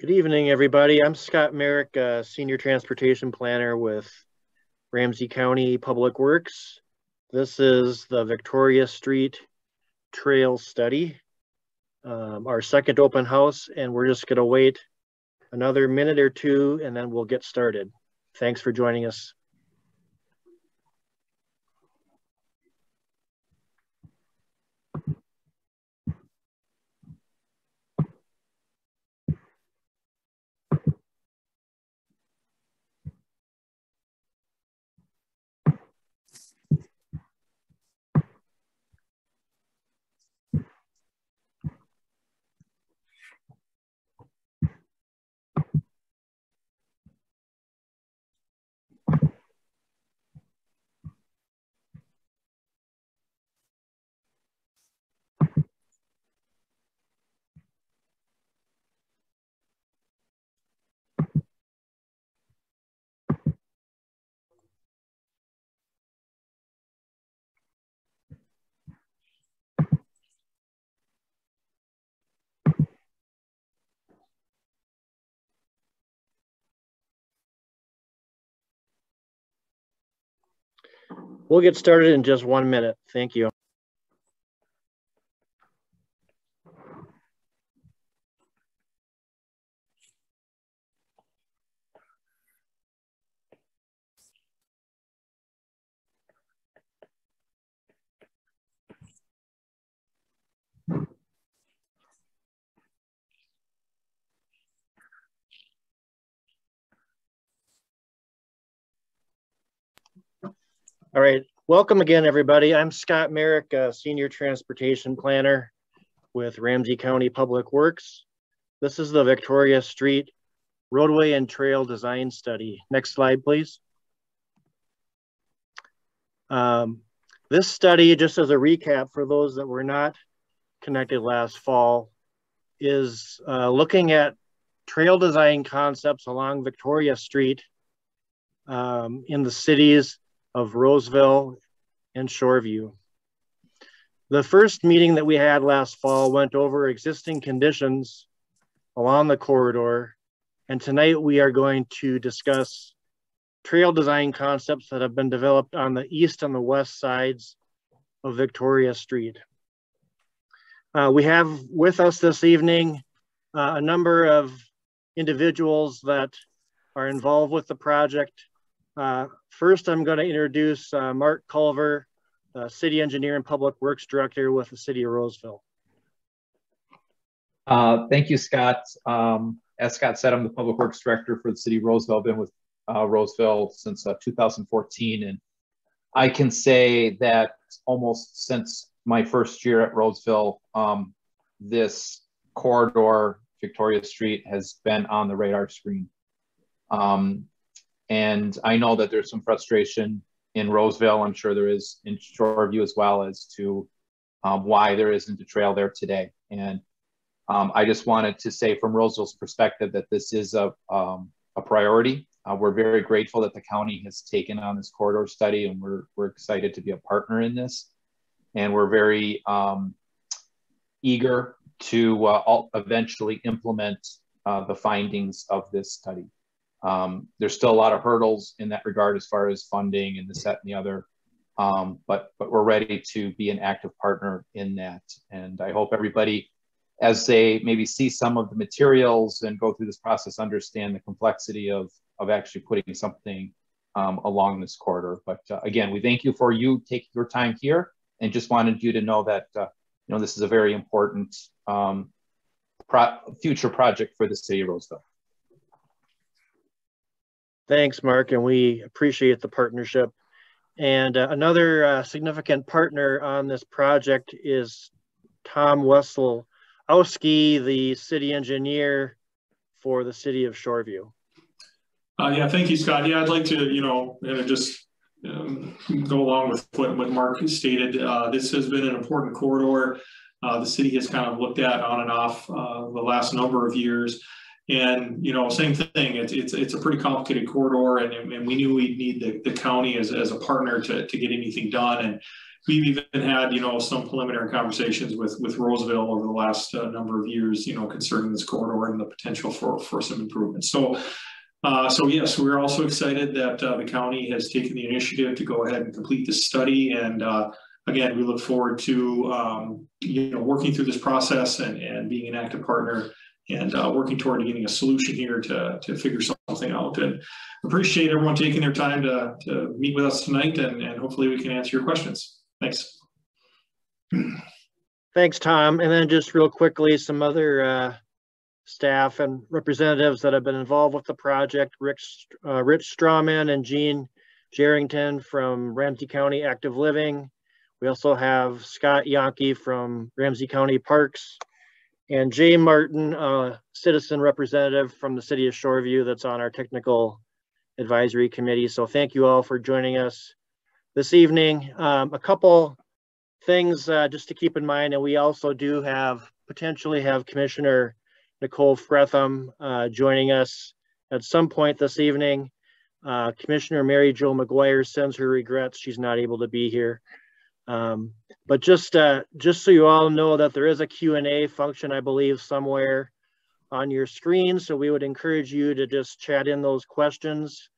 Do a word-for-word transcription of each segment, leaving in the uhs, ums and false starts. Good evening, everybody. I'm Scott Merrick, uh, Senior Transportation Planner with Ramsey County Public Works. This is the Victoria Street Trail Study, um, our second open house, and we're just gonna wait another minute or two and then we'll get started. Thanks for joining us. We'll get started in just one minute. Thank you. All right, welcome again, everybody. I'm Scott Merrick, uh, Senior Transportation Planner with Ramsey County Public Works. This is the Victoria Street Roadway and Trail Design Study. Next slide, please. Um, this study, just as a recap for those that were not connected last fall, is uh, looking at trail design concepts along Victoria Street um, in the cities of Roseville and Shoreview. The first meeting that we had last fall went over existing conditions along the corridor, and tonight we are going to discuss trail design concepts that have been developed on the east and the west sides of Victoria Street. Uh, we have with us this evening uh, a number of individuals that are involved with the project. Uh, first, I'm going to introduce uh, Mark Culver, uh, City Engineer and Public Works Director with the City of Roseville. Uh, thank you, Scott. Um, as Scott said, I'm the Public Works Director for the City of Roseville. I've been with uh, Roseville since uh, two thousand fourteen, and I can say that almost since my first year at Roseville, um, this corridor, Victoria Street, has been on the radar screen. Um, And I know that there's some frustration in Roseville, I'm sure there is in Shoreview as well, as to um, why there isn't a trail there today. And um, I just wanted to say from Roseville's perspective that this is a, um, a priority. Uh, we're very grateful that the county has taken on this corridor study, and we're, we're excited to be a partner in this. And we're very um, eager to uh, eventually implement uh, the findings of this study. Um, there's still a lot of hurdles in that regard as far as funding and this, that, and the other, um, but, but we're ready to be an active partner in that. And I hope everybody, as they maybe see some of the materials and go through this process, understand the complexity of, of actually putting something um, along this corridor. But uh, again, we thank you for you taking your time here, and just wanted you to know that uh, you know, this is a very important um, pro future project for the City of Roseville. Thanks, Mark, and we appreciate the partnership. And uh, another uh, significant partner on this project is Tom Wesselowski, the city engineer for the City of Shoreview. Uh, yeah, thank you, Scott. Yeah, I'd like to, you know, just um, go along with what, what Mark stated. Uh, this has been an important corridor. Uh, the city has kind of looked at on and off uh, the last number of years. And, you know, same thing, it's, it's, it's a pretty complicated corridor, and, and we knew we'd need the, the county as, as a partner to, to get anything done. And, we've even had, you know, some preliminary conversations with with Roseville over the last uh, number of years, you know, concerning this corridor and the potential for for some improvements. So, uh, so yes, we're also excited that uh, the county has taken the initiative to go ahead and complete this study. And uh, again, we look forward to um, you know, working through this process and and being an active partner and uh, working toward getting a solution here to to figure something out. And appreciate everyone taking their time to to meet with us tonight, and and hopefully we can answer your questions. Thanks. Thanks, Tom. And then just real quickly, some other uh, staff and representatives that have been involved with the project: Rich, uh, Rich Strawman and Jean Jarrington from Ramsey County Active Living. We also have Scott Yonke from Ramsey County Parks, and Jay Martin, a citizen representative from the city of Shoreview that's on our technical advisory committee. So thank you all for joining us this evening. Um, a couple things uh, just to keep in mind, and we also do have, potentially have, Commissioner Nicole Frethem uh, joining us at some point this evening. Uh, Commissioner Mary Jo McGuire sends her regrets. She's not able to be here. Um, but just uh, just so you all know that there is a Q and A function, I believe, somewhere on your screen. So we would encourage you to just chat in those questions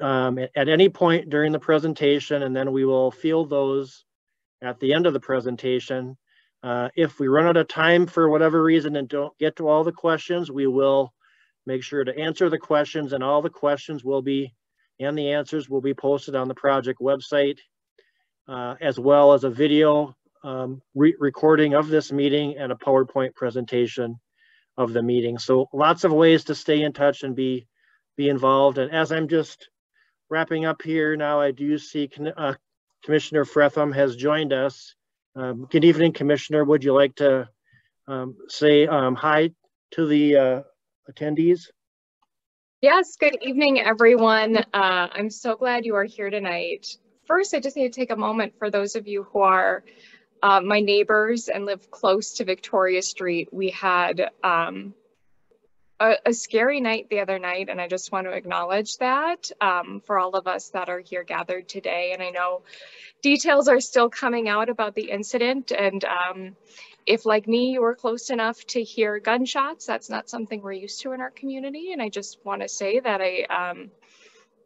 Um, at any point during the presentation, and then we will field those at the end of the presentation. Uh, if we run out of time for whatever reason and don't get to all the questions, we will make sure to answer the questions, and all the questions will be, and the answers will be posted on the project website, uh, as well as a video um, re recording of this meeting and a PowerPoint presentation of the meeting. So lots of ways to stay in touch and be, be involved. And as I'm just wrapping up here now, I do see uh, Commissioner Frethem has joined us. Um, good evening, Commissioner. Would you like to um, say um, hi to the uh, attendees? Yes, good evening, everyone. Uh, I'm so glad you are here tonight. First, I just need to take a moment for those of you who are uh, my neighbors and live close to Victoria Street. We had um, A, a scary night the other night, and I just want to acknowledge that um, for all of us that are here gathered today. And I know details are still coming out about the incident, and um, if, like me, you were close enough to hear gunshots, that's not something we're used to in our community. And I just want to say that I um,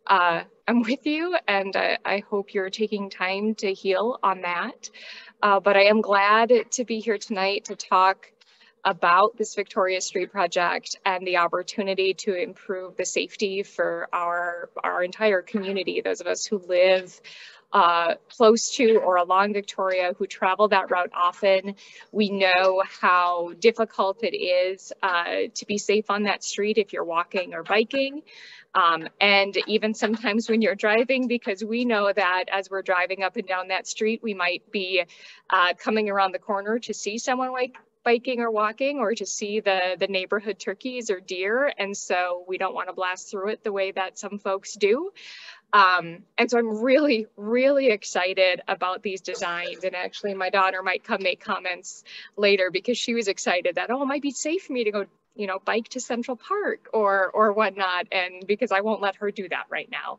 uh, I'm with you, and I, I hope you're taking time to heal on that. Uh, but I am glad to be here tonight to talk about this Victoria Street project and the opportunity to improve the safety for our our entire community, those of us who live uh, close to or along Victoria, who travel that route often. We know how difficult it is uh, to be safe on that street if you're walking or biking. Um, and even sometimes when you're driving, because we know that as we're driving up and down that street, we might be uh, coming around the corner to see someone like biking or walking, or to see the, the neighborhood turkeys or deer. And so we don't want to blast through it the way that some folks do. Um, and so I'm really, really excited about these designs. And actually my daughter might come make comments later, because she was excited that, oh, it might be safe for me to go, you know, bike to Central Park or or whatnot, and because I won't let her do that right now.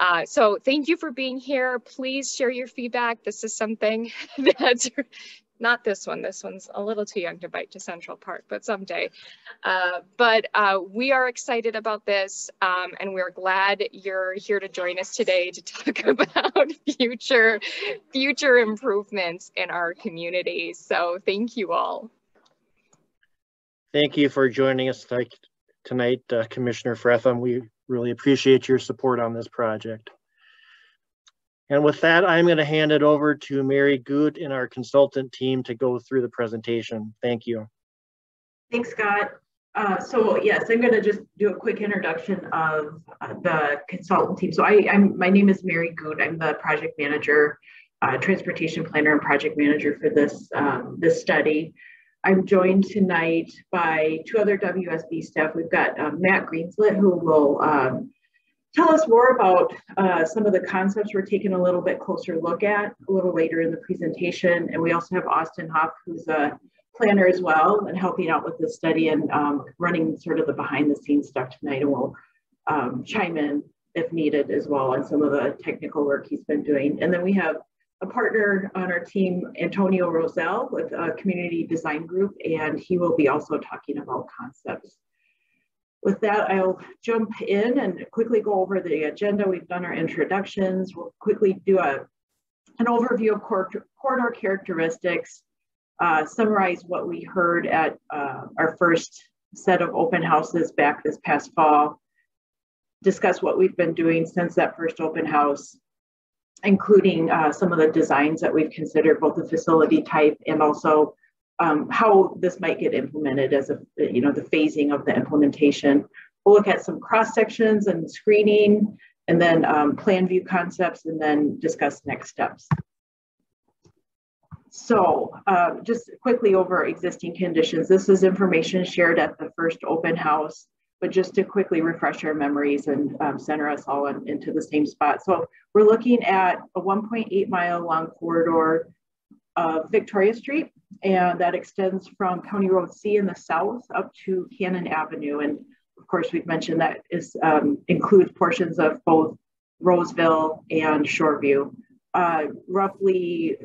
Uh, so thank you for being here. Please share your feedback. This is something that's not this one. This one's a little too young to bike to Central Park, but someday. Uh, but uh, we are excited about this, um, and we're glad you're here to join us today to talk about future, future improvements in our community. So thank you all. Thank you for joining us tonight, uh, Commissioner Frethem. We really appreciate your support on this project. And with that, I'm going to hand it over to Mary Goode and our consultant team to go through the presentation. Thank you. Thanks, Scott. Uh, so yes, I'm going to just do a quick introduction of uh, the consultant team. So I, I'm, my name is Mary Goode. I'm the project manager, uh, transportation planner, and project manager for this, um, this study. I'm joined tonight by two other W S B staff. We've got uh, Matt Greenslit, who will um, tell us more about uh, some of the concepts we're taking a little bit closer look at a little later in the presentation. And we also have Austin Hoff, who's a planner as well, and helping out with this study and um, running sort of the behind the scenes stuff tonight, and will um, chime in if needed as well on some of the technical work he's been doing. And then we have a partner on our team, Antonio Rosell, with uh, Community Design Group, and he will be also talking about concepts. With that, I'll jump in and quickly go over the agenda. We've done our introductions. We'll quickly do a, an overview of corridor characteristics, uh, summarize what we heard at uh, our first set of open houses back this past fall, discuss what we've been doing since that first open house, including uh, some of the designs that we've considered, both the facility type and also Um, how this might get implemented as a, you know, the phasing of the implementation. We'll look at some cross sections and screening, and then um, plan view concepts, and then discuss next steps. So uh, just quickly over existing conditions. This is information shared at the first open house, but just to quickly refresh our memories and um, center us all in, into the same spot. So we're looking at a one point eight mile long corridor of Victoria Street, and that extends from County Road C in the south up to Cannon Avenue. And of course, we've mentioned that is um, includes portions of both Roseville and Shoreview. Uh, roughly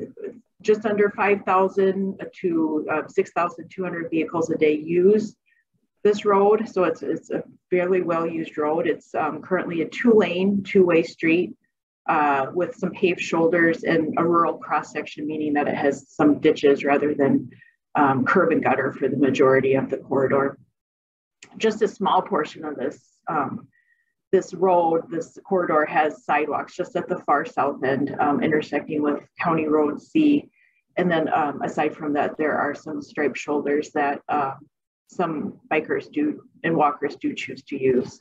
just under five thousand to uh, six thousand two hundred vehicles a day use this road. So it's, it's a fairly well-used road. It's um, currently a two-lane, two-way street Uh, with some paved shoulders and a rural cross-section, meaning that it has some ditches rather than um, curb and gutter for the majority of the corridor. Just a small portion of this, um, this road, this corridor has sidewalks just at the far south end, um, intersecting with County Road C. And then um, aside from that, there are some striped shoulders that uh, some bikers do and walkers do choose to use.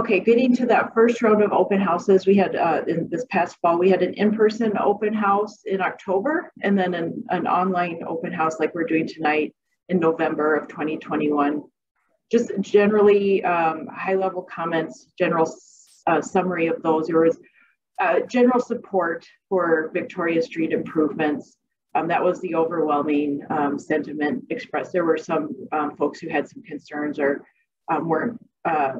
Okay, getting to that first round of open houses, we had uh, in this past fall, we had an in-person open house in October, and then an, an online open house like we're doing tonight in November of twenty twenty-one. Just generally um, high-level comments, general uh, summary of those. There was uh, general support for Victoria Street improvements. Um, that was the overwhelming um, sentiment expressed. There were some um, folks who had some concerns or um, weren't uh,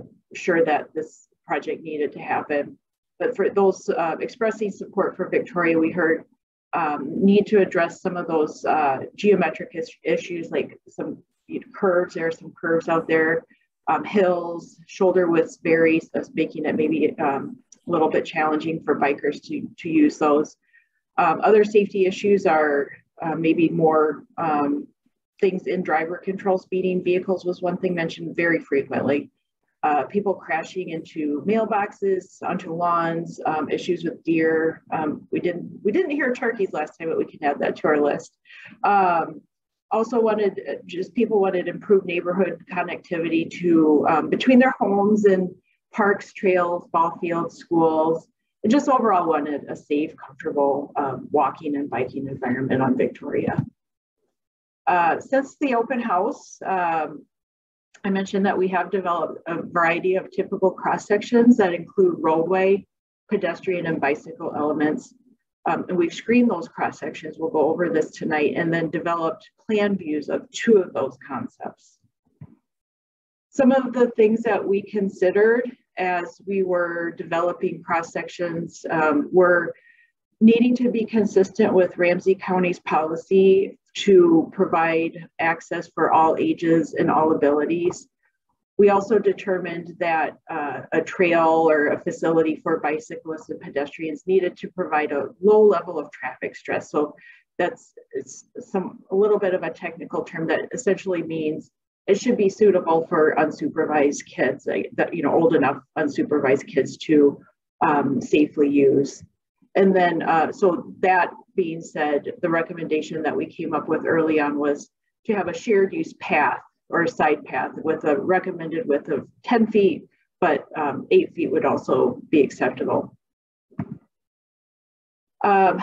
sure that this project needed to happen. But for those uh, expressing support for Victoria, we heard um, need to address some of those uh, geometric is issues, like some you know, curves, there are some curves out there, um, hills, shoulder widths vary, so that's making it maybe um, a little bit challenging for bikers to, to use those. Um, other safety issues are uh, maybe more um, things in driver control. Speeding vehicles was one thing mentioned very frequently. Uh, people crashing into mailboxes, onto lawns, um, issues with deer. Um, we didn't we didn't hear turkeys last time, but we can add that to our list. Um, also wanted, just people wanted improved neighborhood connectivity to um, between their homes and parks, trails, ball fields, schools, and just overall wanted a safe, comfortable um, walking and biking environment on Victoria. Uh, since the open house, um, I mentioned that we have developed a variety of typical cross sections that include roadway, pedestrian, and bicycle elements. Um, and we've screened those cross sections. We'll go over this tonight, and then developed plan views of two of those concepts. Some of the things that we considered as we were developing cross sections um, were needing to be consistent with Ramsey County's policy to provide access for all ages and all abilities. We also determined that uh, a trail or a facility for bicyclists and pedestrians needed to provide a low level of traffic stress. So that's it's some a little bit of a technical term that essentially means it should be suitable for unsupervised kids, like that, you know, old enough unsupervised kids to um, safely use. And then, uh, so that being said, the recommendation that we came up with early on was to have a shared use path or a side path with a recommended width of ten feet, but um, eight feet would also be acceptable. Um,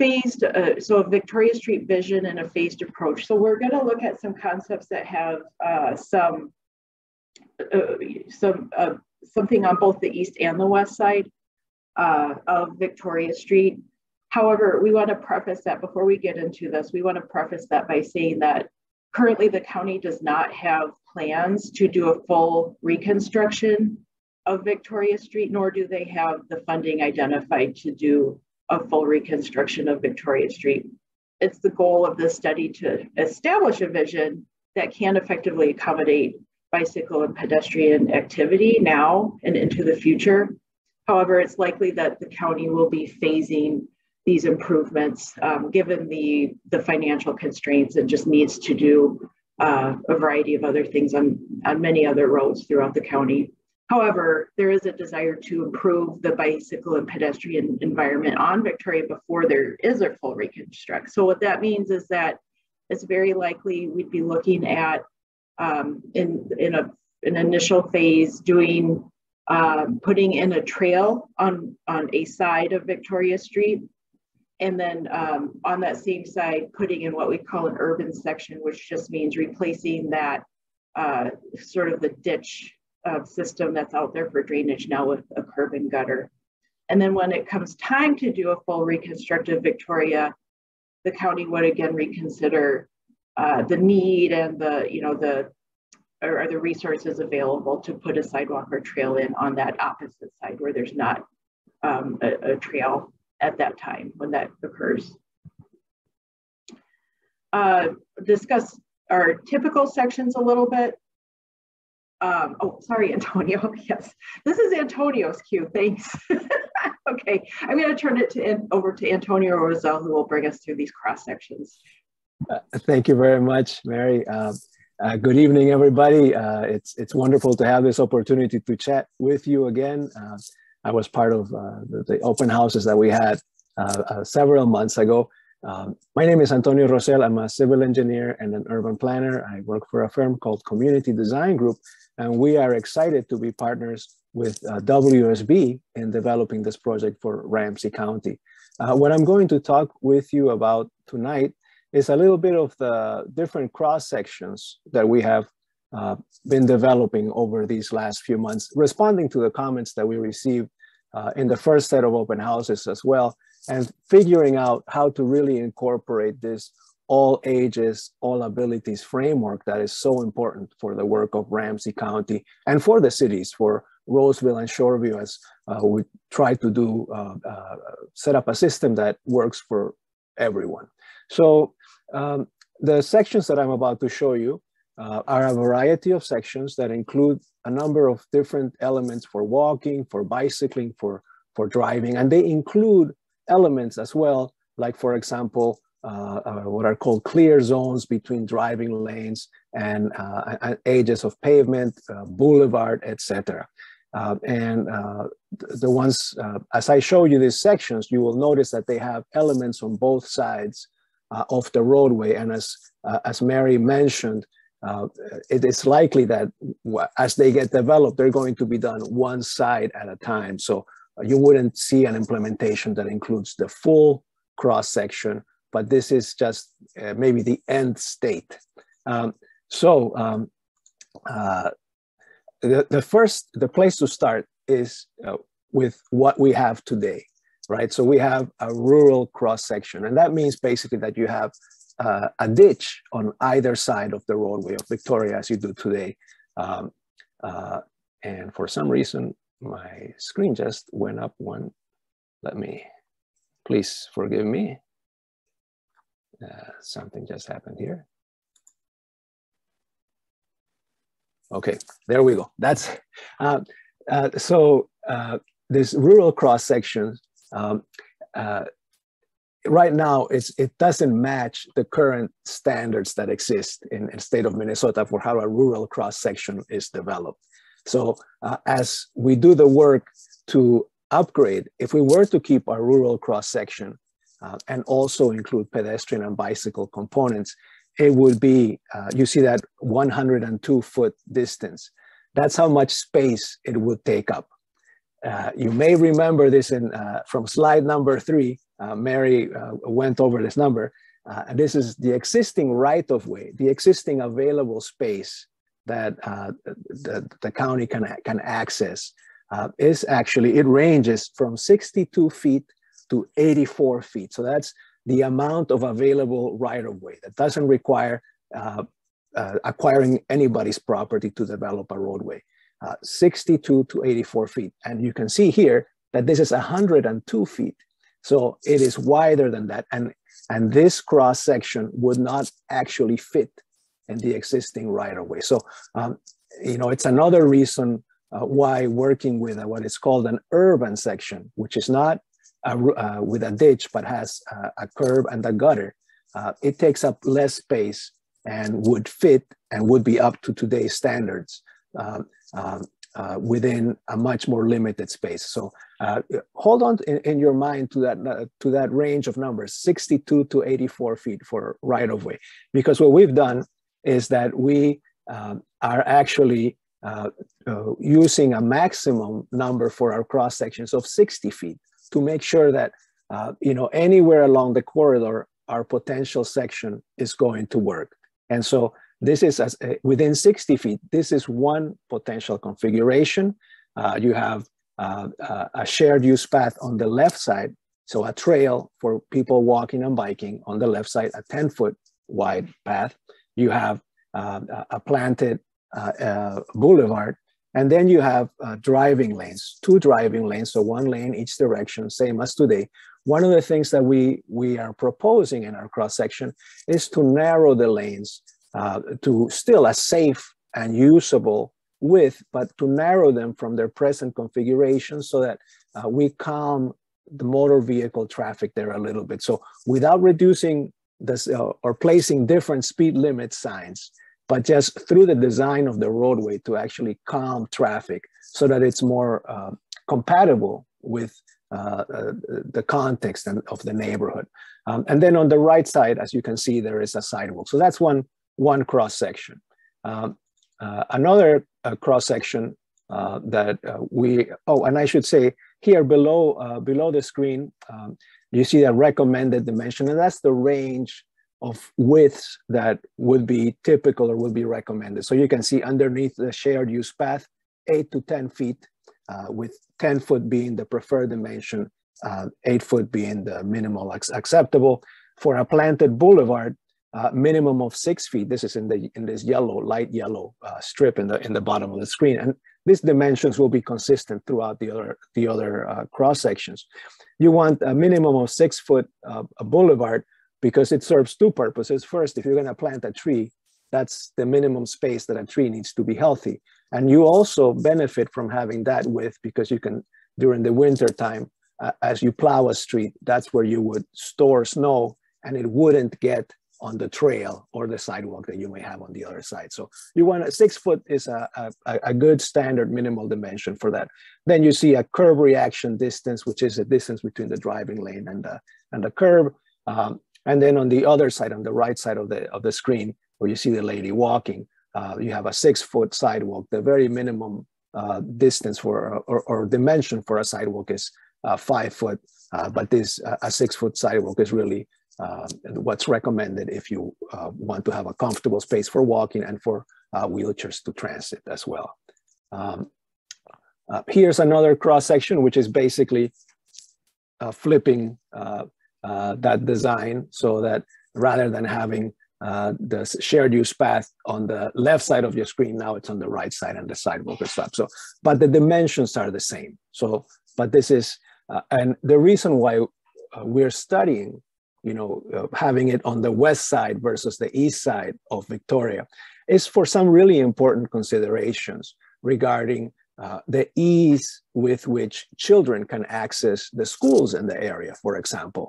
phased, uh, so a Victoria Street vision and a phased approach. So we're gonna look at some concepts that have uh, some, uh, some uh, something on both the east and the west side Uh, of Victoria Street. However, we want to preface that before we get into this, we want to preface that by saying that currently the county does not have plans to do a full reconstruction of Victoria Street, nor do they have the funding identified to do a full reconstruction of Victoria Street. It's the goal of this study to establish a vision that can effectively accommodate bicycle and pedestrian activity now and into the future. However, it's likely that the county will be phasing these improvements um, given the, the financial constraints and just needs to do uh, a variety of other things on, on many other roads throughout the county. However, there is a desire to improve the bicycle and pedestrian environment on Victoria before there is a full reconstruct. So what that means is that it's very likely we'd be looking at um, in, in a, an initial phase doing, uh, putting in a trail on, on a side of Victoria Street. And then um, on that same side, putting in what we call an urban section, which just means replacing that uh, sort of the ditch Uh, system that's out there for drainage now with a curb and gutter. And then when it comes time to do a full reconstructive Victoria, the county would again reconsider uh, the need and the, you know, the, or, or the resources available to put a sidewalk or trail in on that opposite side where there's not um, a, a trail at that time when that occurs. Uh, discuss our typical sections a little bit. Um, oh, sorry, Antonio. Yes, this is Antonio's cue. Thanks. Okay, I'm going to turn it to, over to Antonio Rosell, who will bring us through these cross sections. Uh, thank you very much, Mary. Uh, uh, good evening, everybody. Uh, it's it's wonderful to have this opportunity to chat with you again. Uh, I was part of uh, the, the open houses that we had uh, uh, several months ago. Um, my name is Antonio Rosell. I'm a civil engineer and an urban planner. I work for a firm called Community Design Group, and we are excited to be partners with uh, W S B in developing this project for Ramsey County. Uh, what I'm going to talk with you about tonight is a little bit of the different cross sections that we have uh, been developing over these last few months, responding to the comments that we received uh, in the first set of open houses as well, and figuring out how to really incorporate this all ages, all abilities framework that is so important for the work of Ramsey County and for the cities, for Roseville and Shoreview, as uh, we try to do, uh, uh, set up a system that works for everyone. So um, the sections that I'm about to show you uh, are a variety of sections that include a number of different elements for walking, for bicycling, for, for driving, and they include elements as well, like for example, uh, uh, what are called clear zones between driving lanes and uh, edges of pavement, uh, boulevard, et cetera. Uh, and uh, the ones, uh, as I show you these sections, you will notice that they have elements on both sides uh, of the roadway. And as, uh, as Mary mentioned, uh, it is likely that as they get developed, they're going to be done one side at a time. So you wouldn't see an implementation that includes the full cross-section, but this is just uh, maybe the end state. Um, so um, uh, the, the first, the place to start is uh, with what we have today, right? So we have a rural cross-section, and that means basically that you have uh, a ditch on either side of the roadway of Victoria as you do today. Um, uh, and for some reason, my screen just went up one. Let me, please forgive me. Uh, something just happened here. Okay, there we go. That's, uh, uh, so uh, this rural cross section, um, uh, right now it's, it doesn't match the current standards that exist in the state of Minnesota for how a rural cross section is developed. So uh, as we do the work to upgrade, if we were to keep our rural cross-section uh, and also include pedestrian and bicycle components, it would be, uh, you see that one hundred two foot distance. That's how much space it would take up. Uh, you may remember this in, uh, from slide number three, uh, Mary uh, went over this number. Uh, this is the existing right-of-way, the existing available space that uh, the, the county can, can access uh, is actually, it ranges from sixty-two feet to eighty-four feet. So that's the amount of available right-of-way that doesn't require uh, uh, acquiring anybody's property to develop a roadway, uh, sixty-two to eighty-four feet. And you can see here that this is one hundred two feet. So it is wider than that. And, and this cross section would not actually fit in the existing right-of-way. So, um, you know, it's another reason uh, why working with a, what is called an urban section, which is not a, uh, with a ditch, but has uh, a curb and a gutter, uh, it takes up less space and would fit and would be up to today's standards um, um, uh, within a much more limited space. So uh, hold on in, in your mind to that, uh, to that range of numbers, sixty-two to eighty-four feet for right-of-way, because what we've done is that we um, are actually uh, uh, using a maximum number for our cross sections of sixty feet to make sure that uh, you know, anywhere along the corridor, our potential section is going to work. And so this is as, uh, within sixty feet, this is one potential configuration. Uh, you have uh, uh, a shared use path on the left side, so a trail for people walking and biking on the left side, a ten foot wide path. You have uh, a planted uh, uh, boulevard, and then you have uh, driving lanes, two driving lanes, so one lane each direction, same as today. One of the things that we, we are proposing in our cross-section is to narrow the lanes uh, to still a safe and usable width, but to narrow them from their present configuration so that uh, we calm the motor vehicle traffic there a little bit. So without reducing this, uh, or placing different speed limit signs, but just through the design of the roadway to actually calm traffic so that it's more uh, compatible with uh, uh, the context and of the neighborhood. Um, and then on the right side, as you can see, there is a sidewalk. So that's one, one cross-section. Um, uh, another uh, cross-section uh, that uh, we, oh, and I should say here below, uh, below the screen, um, you see a recommended dimension, and that's the range of widths that would be typical or would be recommended. So you can see underneath the shared use path, eight to ten feet, uh, with ten foot being the preferred dimension, uh, eight foot being the minimal acceptable. For a planted boulevard, uh, minimum of six feet. This is in the in this yellow, light yellow uh, strip in the in the bottom of the screen, and these dimensions will be consistent throughout the other the other uh, cross sections. You want a minimum of six foot uh, a boulevard, because it serves two purposes. First, if you're gonna plant a tree, that's the minimum space that a tree needs to be healthy. And you also benefit from having that width because you can, during the winter time, uh, as you plow a street, that's where you would store snow and it wouldn't get on the trail or the sidewalk that you may have on the other side. So you want a six foot is a, a, a good standard minimal dimension for that. Then you see a curb reaction distance, which is the distance between the driving lane and the, and the curb. Um, And then on the other side, on the right side of the, of the screen, where you see the lady walking, uh, you have a six foot sidewalk. The very minimum uh, distance for, or, or dimension for a sidewalk is uh, five foot, uh, but this, uh, a six foot sidewalk is really uh, what's recommended if you uh, want to have a comfortable space for walking and for uh, wheelchairs to transit as well. Um, uh, here's another cross section, which is basically uh, flipping uh, Uh, that design, so that rather than having uh, the shared use path on the left side of your screen, now it's on the right side and the sidewalk is up. So, but the dimensions are the same. So, but this is, uh, and the reason why uh, we're studying, you know, uh, having it on the west side versus the east side of Victoria is for some really important considerations regarding Uh, the ease with which children can access the schools in the area, for example.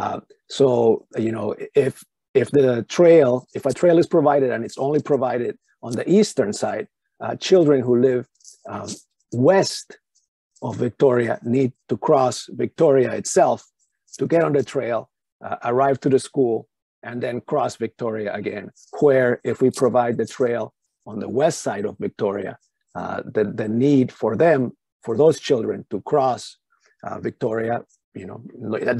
Uh, so, you know, if, if the trail, if a trail is provided and it's only provided on the eastern side, uh, children who live um, west of Victoria need to cross Victoria itself to get on the trail, uh, arrive to the school, and then cross Victoria again, where if we provide the trail on the west side of Victoria, Uh, the, the need for them, for those children to cross uh, Victoria, you know,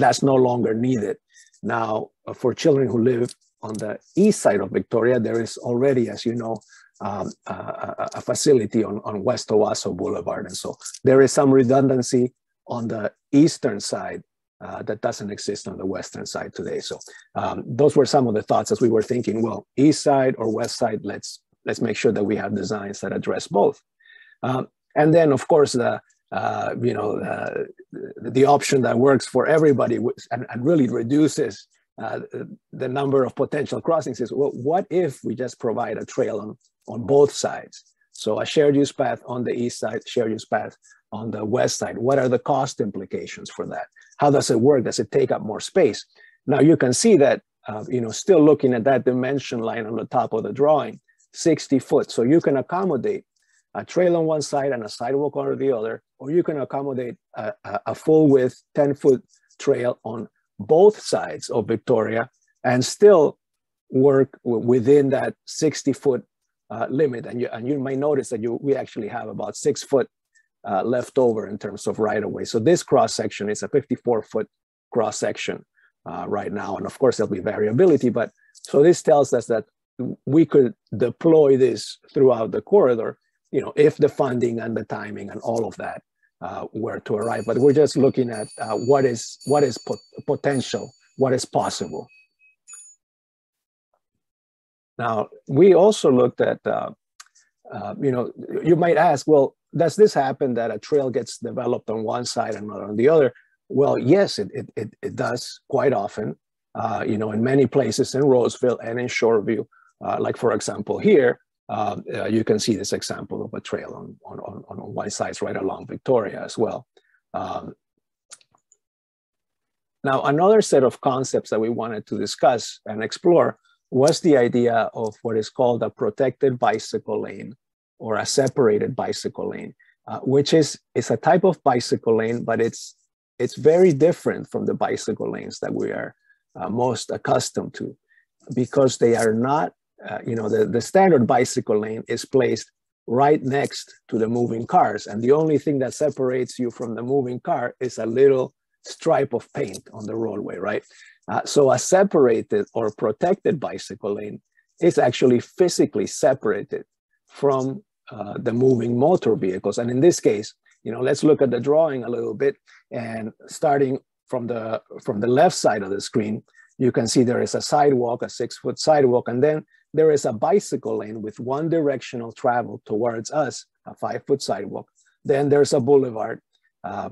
that's no longer needed. Now, uh, for children who live on the east side of Victoria, there is already, as you know, um, uh, a facility on, on West Owasso Boulevard. And so there is some redundancy on the eastern side uh, that doesn't exist on the western side today. So um, those were some of the thoughts as we were thinking, well, east side or west side, let's Let's make sure that we have designs that address both. Um, and then, of course, the, uh, you know, uh, the option that works for everybody and, and really reduces uh, the number of potential crossings is, well, what if we just provide a trail on, on both sides? So a shared use path on the east side, shared use path on the west side. What are the cost implications for that? How does it work? Does it take up more space? Now you can see that, uh, you know, still looking at that dimension line on the top of the drawing, sixty foot. So you can accommodate a trail on one side and a sidewalk on the other, or you can accommodate a, a full width ten foot trail on both sides of Victoria and still work within that sixty foot uh, limit. And you, and you may notice that you, we actually have about six foot uh, left over in terms of right of way. So this cross section is a fifty-four foot cross section uh, right now. And of course there'll be variability, but so this tells us that we could deploy this throughout the corridor, you know, if the funding and the timing and all of that uh, were to arrive. But we're just looking at uh, what is what is pot potential, what is possible. Now, we also looked at, uh, uh, you know, you might ask, well, does this happen that a trail gets developed on one side and not on the other? Well, yes, it, it, it, it does quite often, uh, you know, in many places in Roseville and in Shoreview, uh, like, for example, here. Uh, uh, you can see this example of a trail on, on, on, on one side right along Victoria as well. Um, now, another set of concepts that we wanted to discuss and explore was the idea of what is called a protected bicycle lane or a separated bicycle lane, uh, which is, is a type of bicycle lane, but it's, it's very different from the bicycle lanes that we are uh, most accustomed to, because they are not Uh, you know, the, the standard bicycle lane is placed right next to the moving cars. And the only thing that separates you from the moving car is a little stripe of paint on the roadway, right? Uh, so a separated or protected bicycle lane is actually physically separated from uh, the moving motor vehicles. And in this case, you know, let's look at the drawing a little bit, and starting from the, from the left side of the screen, you can see there is a sidewalk, a six foot sidewalk, and then there is a bicycle lane with one directional travel towards us, a five foot sidewalk. Then there's a boulevard, uh,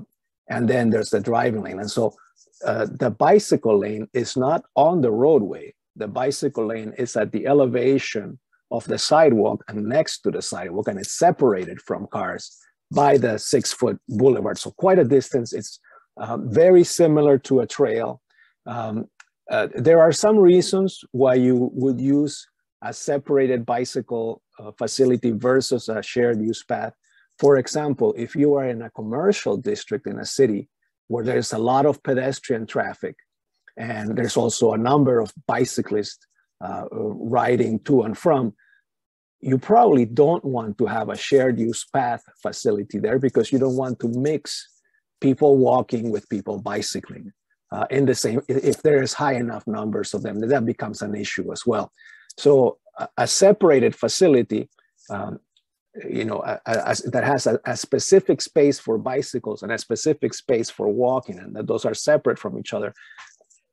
and then there's the driving lane. And so uh, the bicycle lane is not on the roadway. The bicycle lane is at the elevation of the sidewalk and next to the sidewalk, and it's separated from cars by the six foot boulevard. So quite a distance. It's uh, very similar to a trail. Um, uh, there are some reasons why you would use a separated bicycle uh, facility versus a shared use path. For example, if you are in a commercial district in a city where there's a lot of pedestrian traffic, and there's also a number of bicyclists uh, riding to and from, you probably don't want to have a shared use path facility there, because you don't want to mix people walking with people bicycling uh, in the same, if there is high enough numbers of them, that becomes an issue as well. So a separated facility, um, you know, a, a, that has a, a specific space for bicycles and a specific space for walking, and that those are separate from each other,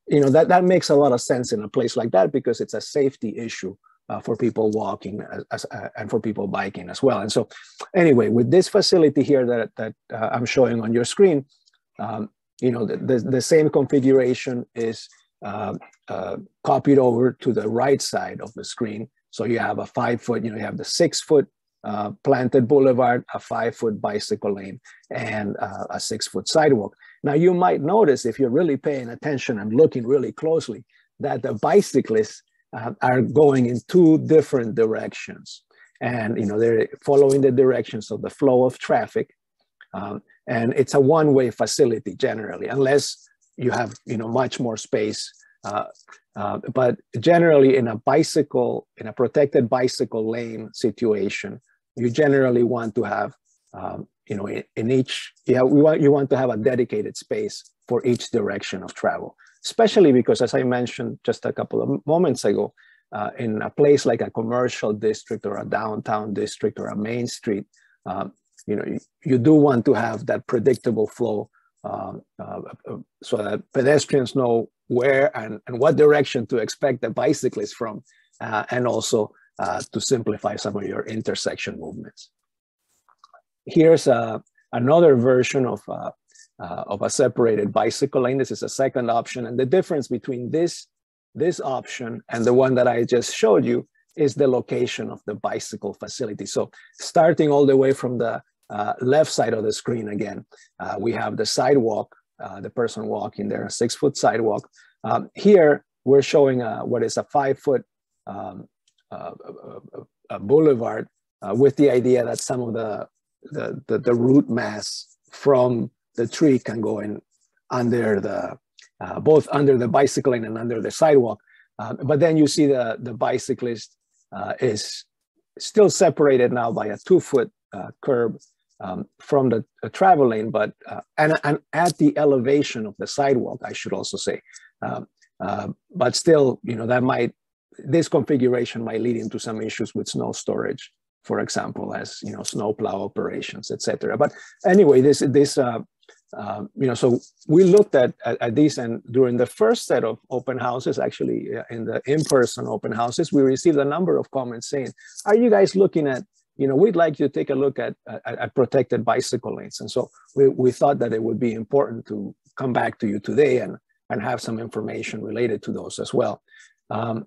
you know, that, that makes a lot of sense in a place like that, because it's a safety issue uh, for people walking as, as, uh, and for people biking as well. And so anyway, with this facility here that, that uh, I'm showing on your screen, um, you know, the, the, the same configuration is Uh, uh, copied over to the right side of the screen. So you have a five foot, you know, you have the six foot uh, planted boulevard, a five foot bicycle lane, and uh, a six foot sidewalk. Now you might notice, if you're really paying attention and looking really closely, that the bicyclists uh, are going in two different directions. And, you know, they're following the directions of the flow of traffic. Um, and it's a one-way facility generally, unless you have, you know, much more space. Uh, uh, but generally in a bicycle, in a protected bicycle lane situation, you generally want to have, um, you know, in, in each, yeah, we want, you want to have a dedicated space for each direction of travel, especially because, as I mentioned just a couple of moments ago, uh, in a place like a commercial district or a downtown district or a main street, um, you know, you, you do want to have that predictable flow Uh, uh, so that pedestrians know where and, and what direction to expect the bicyclists from, uh, and also uh, to simplify some of your intersection movements. Here's a, another version of uh, uh, of a separated bicycle lane. This is a second option. And the difference between this, this option and the one that I just showed you is the location of the bicycle facility. So starting all the way from the uh, left side of the screen again, uh, we have the sidewalk, uh, the person walking there, a six foot sidewalk. Um, here, we're showing uh, what is a five foot um, uh, uh, uh, boulevard uh, with the idea that some of the, the, the, the root mass from the tree can go in under the, uh, both under the bicycle lane and under the sidewalk. Uh, but then you see the, the bicyclist uh, is still separated now by a two foot uh, curb um, from the, the travel lane, but uh, and, and at the elevation of the sidewalk, I should also say. Um, uh, but still, you know, that might, this configuration might lead into some issues with snow storage, for example, as, you know, snowplow operations, et cetera. But anyway, this, this uh, uh, you know, so we looked at, at, at these, and during the first set of open houses, actually in the in-person open houses, we received a number of comments saying, are you guys looking at, you know, we'd like you to take a look at, at, at protected bicycle lanes. And so we, we thought that it would be important to come back to you today and, and have some information related to those as well. Um,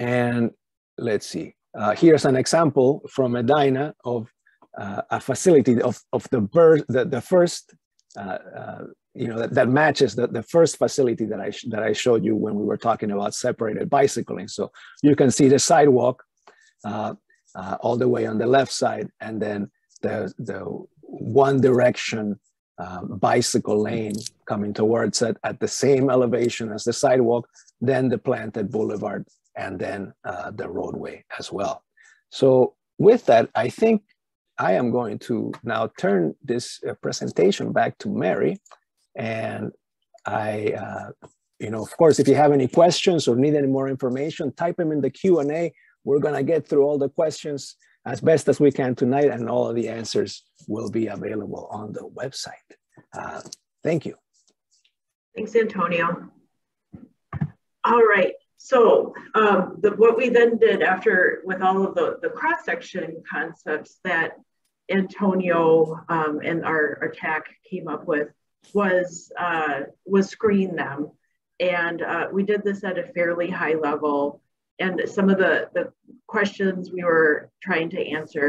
and let's see, uh, here's an example from Edina of uh, a facility of, of the, birth, the, the first, uh, uh, you know, that, that matches the, the first facility that I, that I showed you when we were talking about separated bicycling. So you can see the sidewalk uh, uh, all the way on the left side, and then the, the one direction Um, bicycle lane coming towards it at the same elevation as the sidewalk, then the planted boulevard, and then uh, the roadway as well. So with that, I think I am going to now turn this uh, presentation back to Mary. And I, uh, you know, of course, if you have any questions or need any more information, type them in the Q and A. We're gonna get through all the questions as best as we can tonight, and all of the answers will be available on the website. Uh, thank you. Thanks, Antonio. All right, so um, the, what we then did after with all of the, the cross-section concepts that Antonio um, and our, our T A C came up with was, uh, was screen them. And uh, we did this at a fairly high level. And some of the, the questions we were trying to answer,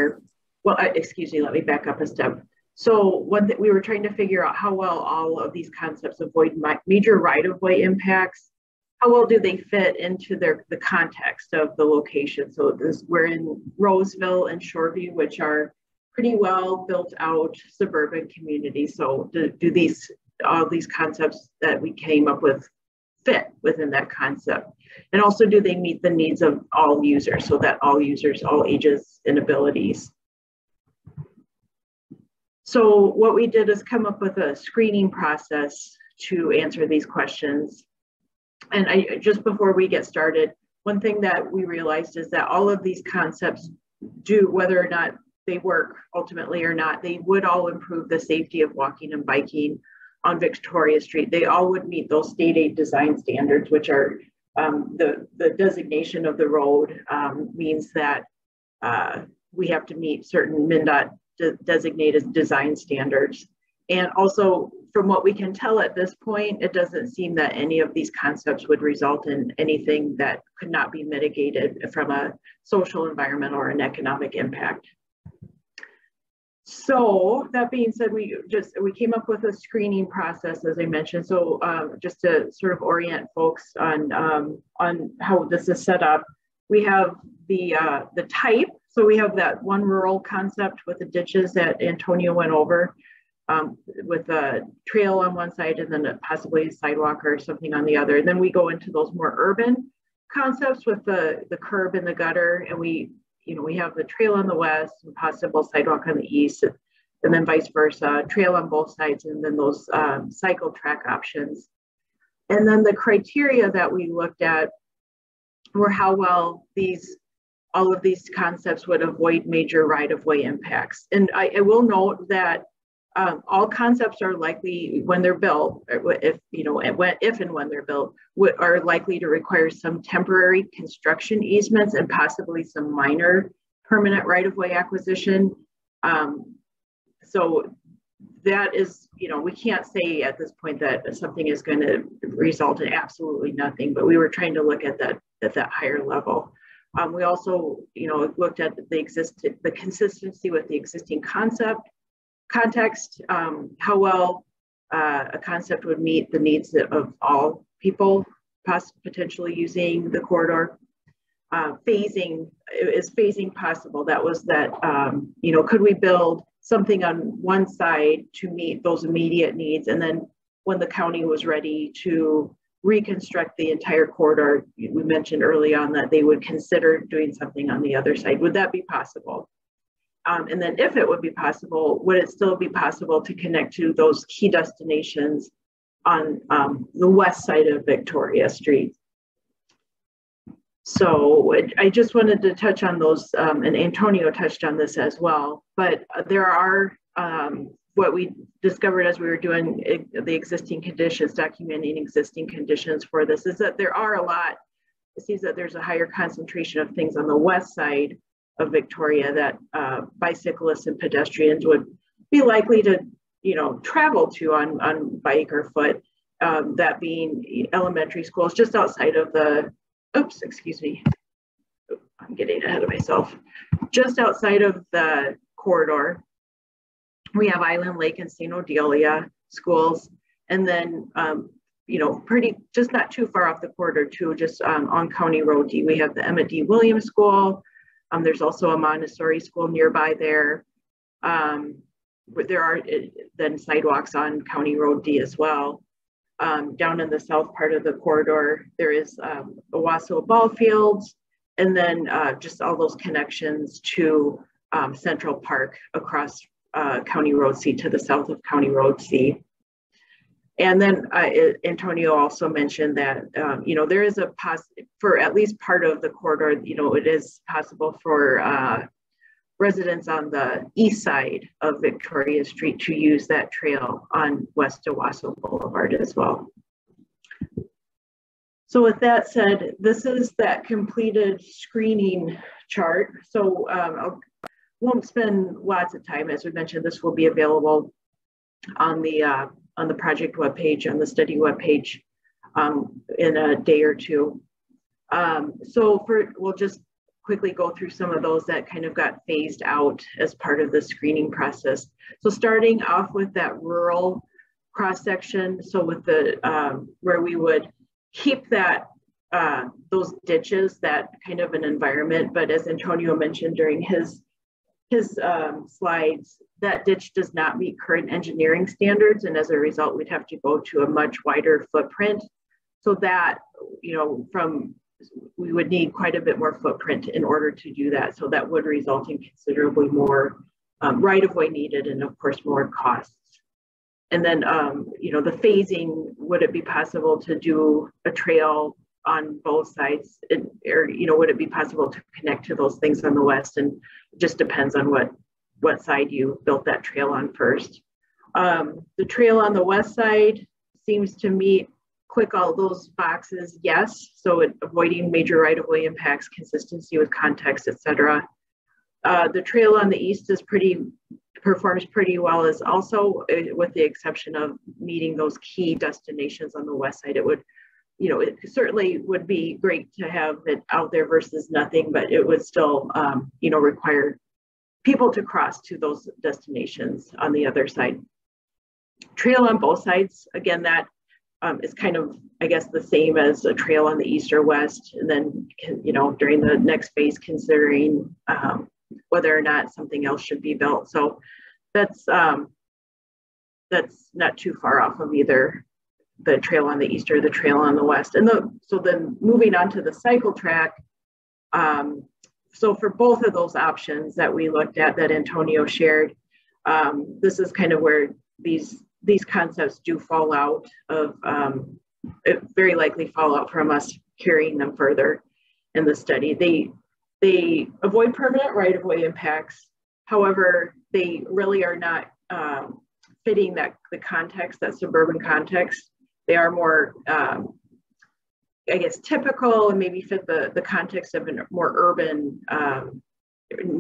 well, excuse me, let me back up a step. So one thing we were trying to figure out, how well all of these concepts avoid major right-of-way impacts, how well do they fit into their, the context of the location. So this, we're in Roseville and Shoreview, which are pretty well built out suburban communities. So do, do these, all these concepts that we came up with fit within that concept? And also, do they meet the needs of all users, so that all users, all ages and abilities? So what we did is come up with a screening process to answer these questions. And I, just before we get started, one thing that we realized is that all of these concepts do, whether or not they work ultimately or not, they would all improve the safety of walking and biking on Victoria Street. They all would meet those state aid design standards, which are um, the, the designation of the road um, means that uh, we have to meet certain MnDOT de- designated design standards. And also, from what we can tell at this point, it doesn't seem that any of these concepts would result in anything that could not be mitigated from a social, environmental, or an economic impact. So that being said, we just we came up with a screening process, as I mentioned. So um, just to sort of orient folks on um, on how this is set up, we have the uh, the type. So we have that one rural concept with the ditches that Antonio went over, um, with a trail on one side and then possibly a sidewalk or something on the other. And then we go into those more urban concepts with the the curb and the gutter, and we. You know, we have the trail on the west and possible sidewalk on the east, and then vice versa, trail on both sides, and then those um, cycle track options. And then the criteria that we looked at were how well these, all of these concepts would avoid major right-of-way impacts. And I, I will note that um, all concepts are likely, when they're built, if, you know, if and when they're built, are likely to require some temporary construction easements and possibly some minor permanent right-of-way acquisition. Um, So that is, you know, we can't say at this point that something is going to result in absolutely nothing, but we were trying to look at that at that higher level. Um, we also, you know, looked at the existed, the consistency with the existing concept, context, um, how well uh, a concept would meet the needs of all people potentially using the corridor. Uh, phasing, is phasing possible? That was that, um, you know, could we build something on one side to meet those immediate needs, and then when the county was ready to reconstruct the entire corridor, we mentioned early on that they would consider doing something on the other side. Would that be possible? Um, and then if it would be possible, would it still be possible to connect to those key destinations on um, the west side of Victoria Street? So it, I just wanted to touch on those, um, and Antonio touched on this as well, but there are, um, what we discovered as we were doing it, the existing conditions, documenting existing conditions for this, is that there are a lot, it seems that there's a higher concentration of things on the west side of Victoria that uh, bicyclists and pedestrians would be likely to, you know, travel to on, on bike or foot, um, that being elementary schools just outside of the, oops, excuse me, I'm getting ahead of myself. Just outside of the corridor, we have Island Lake and Saint Odelia schools. And then, um, you know, pretty, just not too far off the corridor too, just um, on County Road D, we have the Emmett D. Williams School. Um, there's also a Montessori school nearby there. Um, there are then sidewalks on County Road D as well. Um, down in the south part of the corridor, there is um, Owasso Ball Fields, and then uh, just all those connections to um, Central Park across uh, County Road C to the south of County Road C. And then uh, Antonio also mentioned that, um, you know, there is a poss- for at least part of the corridor, you know, it is possible for uh, residents on the east side of Victoria Street to use that trail on West Owasso Boulevard as well. So with that said, this is that completed screening chart. So um, I won't spend lots of time. As we mentioned, this will be available on the, uh, on the project webpage, on the study webpage um, in a day or two. Um, so for, we'll just quickly go through some of those that kind of got phased out as part of the screening process. So starting off with that rural cross-section, so with the, um, where we would keep that, uh, those ditches, that kind of an environment, but as Antonio mentioned during his, his um, slides, that ditch does not meet current engineering standards, and as a result, we'd have to go to a much wider footprint. So that, you know, from we would need quite a bit more footprint in order to do that. So that would result in considerably more um, right-of-way needed, and of course more costs. And then, um, you know, the phasing, would it be possible to do a trail on both sides? And, or, you know, would it be possible to connect to those things on the west? And it just depends on what, what side you built that trail on first. Um, the trail on the west side seems to meet click all those boxes, yes. So it, avoiding major right-of-way impacts, consistency with context, et cetera. Uh, the trail on the east is pretty, performs pretty well as also, uh, with the exception of meeting those key destinations on the west side. It would, you know, it certainly would be great to have it out there versus nothing, but it would still, um, you know, require people to cross to those destinations on the other side. Trail on both sides, again, that Um, is kind of, I guess, the same as a trail on the east or west, and then, you know, during the next phase, considering um, whether or not something else should be built. So that's um, that's not too far off of either the trail on the east or the trail on the west. And the, so then moving on to the cycle track. Um, so for both of those options that we looked at that Antonio shared, um, this is kind of where these These concepts do fall out of, um, very likely fall out from us carrying them further in the study. They, they avoid permanent right-of-way impacts. However, they really are not um, fitting that the context, that suburban context. They are more, um, I guess, typical and maybe fit the, the context of a more urban um,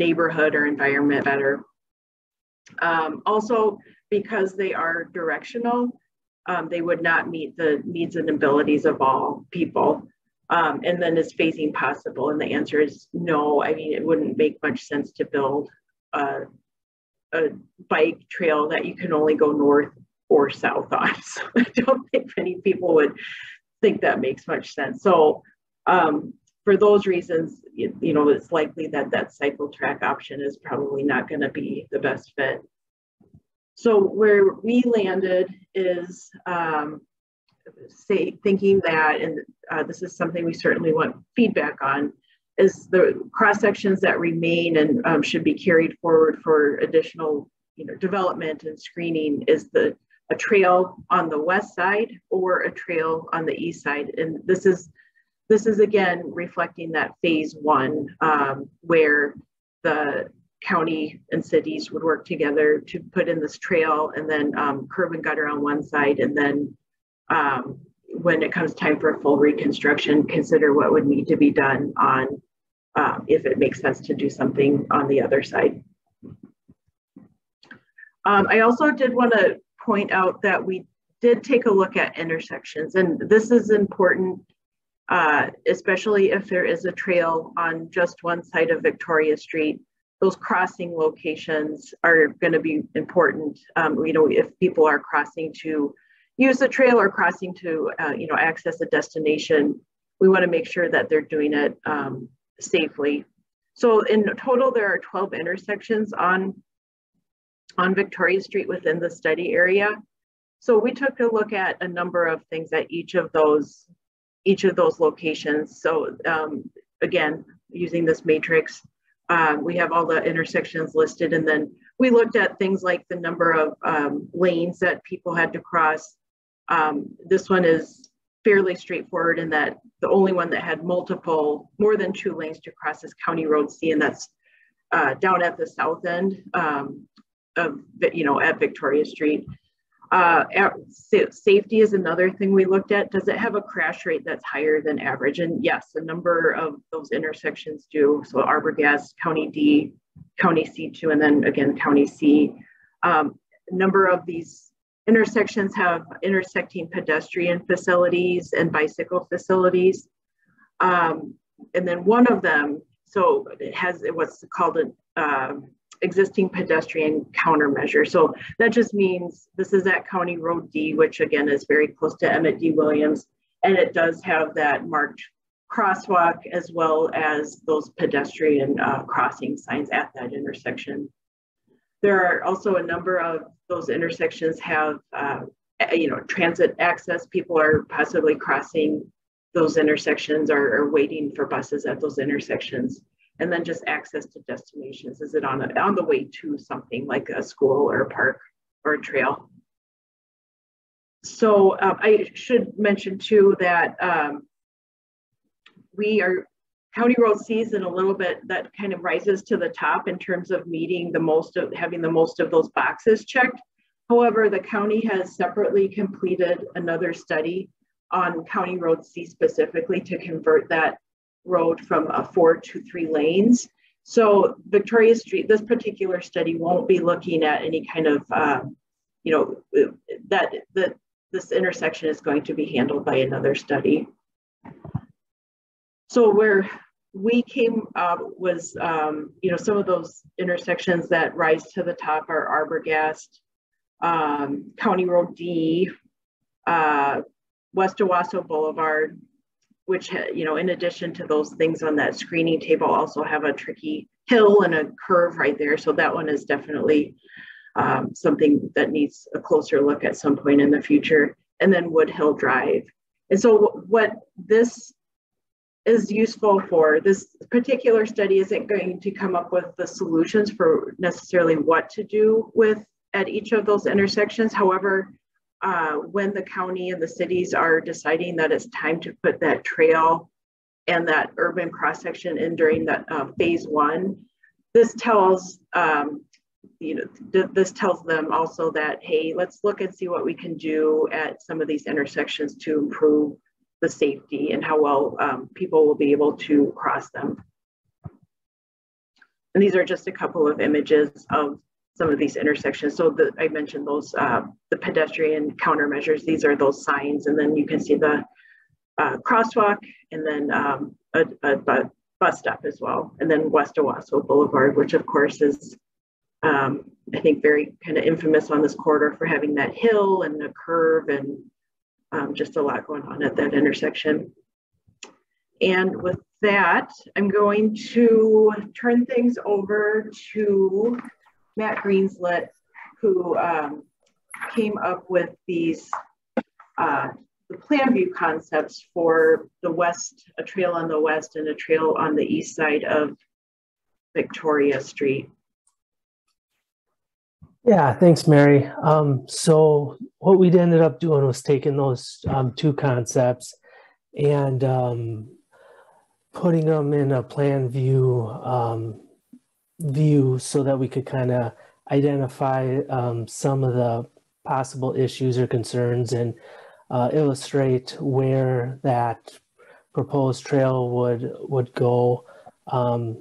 neighborhood or environment better. Um, also, because they are directional, um, they would not meet the needs and abilities of all people. Um, and then is phasing possible? And the answer is no. I mean, it wouldn't make much sense to build a, a bike trail that you can only go north or south on. So I don't think many people would think that makes much sense. So um, for those reasons, you, you know, it's likely that that cycle track option is probably not going to be the best fit. So where we landed is um, say, thinking that, and uh, this is something we certainly want feedback on, is the cross sections that remain and um, should be carried forward for additional, you know, development and screening is the a trail on the west side or a trail on the east side. And this is, this is again reflecting that phase one um, where the county and cities would work together to put in this trail, and then um, curb and gutter on one side, and then um, when it comes time for full reconstruction, consider what would need to be done on uh, if it makes sense to do something on the other side. Um, I also did want to point out that we did take a look at intersections, and this is important, uh, especially if there is a trail on just one side of Victoria Street. Those crossing locations are going to be important. Um, you know, if people are crossing to use the trail or crossing to, uh, you know, access a destination, we want to make sure that they're doing it um, safely. So in total, there are twelve intersections on on Victoria Street within the study area. So we took a look at a number of things at each of those, each of those locations. So um, again, using this matrix, uh, we have all the intersections listed, and then we looked at things like the number of um, lanes that people had to cross. Um, this one is fairly straightforward in that the only one that had multiple, more than two lanes to cross is County Road C, and that's uh, down at the south end. Um, Of, you know, at Victoria Street. Uh, at, safety is another thing we looked at. Does it have a crash rate that's higher than average? And yes, a number of those intersections do. So Arbogast, County D, County C two, and then again, County C. Um, a number of these intersections have intersecting pedestrian facilities and bicycle facilities. Um, and then one of them, so it has what's called an uh, existing pedestrian countermeasure. So that just means this is at County Road D, which again is very close to Emmett D. Williams, and it does have that marked crosswalk as well as those pedestrian uh, crossing signs at that intersection. There are also a number of those intersections have uh, you know, transit access. People are possibly crossing those intersections or, or waiting for buses at those intersections. And then just access to destinations. Is it on, a, on the way to something like a school or a park or a trail? So um, I should mention too that um, we are, County Road C is in a little bit, that kind of rises to the top in terms of meeting the most of, having the most of those boxes checked. However, the county has separately completed another study on County Road C specifically to convert that road from a four to three lanes. So Victoria Street, this particular study won't be looking at any kind of, uh, you know, that, that this intersection is going to be handled by another study. So where we came up was, um, you know, some of those intersections that rise to the top are Arbogast, um, County Road D, uh, West Owasso Boulevard, which, you know, in addition to those things on that screening table, also have a tricky hill and a curve right there. So that one is definitely um, something that needs a closer look at some point in the future. And then Wood Hill Drive. And so what this is useful for, this particular study isn't going to come up with the solutions for necessarily what to do with at each of those intersections. However, Uh, when the county and the cities are deciding that it's time to put that trail and that urban cross-section in during that uh, phase one, this tells, um, you know, th this tells them also that, hey, let's look and see what we can do at some of these intersections to improve the safety and how well um, people will be able to cross them. And these are just a couple of images of some of these intersections. So the, I mentioned those, uh, the pedestrian countermeasures, these are those signs, and then you can see the uh, crosswalk, and then um, a, a bu bus stop as well. And then West Owasso Boulevard, which of course is, um, I think, very kind of infamous on this corridor for having that hill and the curve, and um, just a lot going on at that intersection. And with that, I'm going to turn things over to Matt Greenslit, who um, came up with these uh, the plan view concepts for the west, a trail on the west and a trail on the east side of Victoria Street. Yeah, thanks, Mary. Um, so what we ended up doing was taking those um, two concepts and um, putting them in a plan view um, view so that we could kind of identify um, some of the possible issues or concerns, and uh, illustrate where that proposed trail would would go. Um,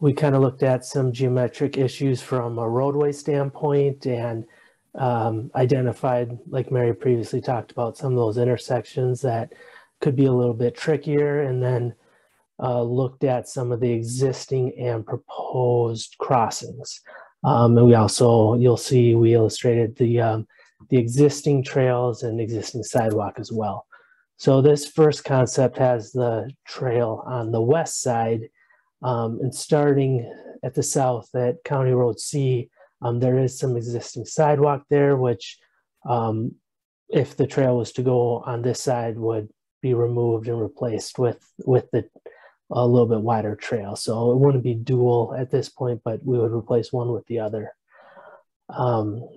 we kind of looked at some geometric issues from a roadway standpoint, and um, identified, like Mary previously talked about, some of those intersections that could be a little bit trickier, and then uh, looked at some of the existing and proposed crossings. Um, and we also, you'll see, we illustrated the, um, the existing trails and existing sidewalk as well. So this first concept has the trail on the west side, um, and starting at the south at County Road C, um, there is some existing sidewalk there, which um, if the trail was to go on this side would be removed and replaced with with the a little bit wider trail. So it wouldn't be dual at this point, but we would replace one with the other. Um,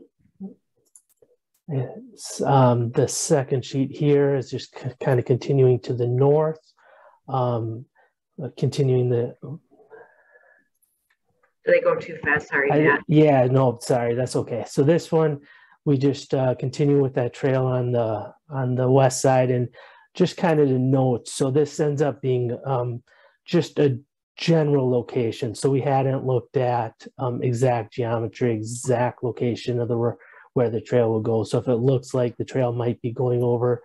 um, the second sheet here is just kind of continuing to the north, um, continuing the. Did I go too fast? Sorry, I, Matt. Yeah, no, sorry, that's okay. So this one, we just uh, continue with that trail on the on the west side, and just kind of to note, so this ends up being um, just a general location. So we hadn't looked at um, exact geometry, exact location of the where the trail will go. So if it looks like the trail might be going over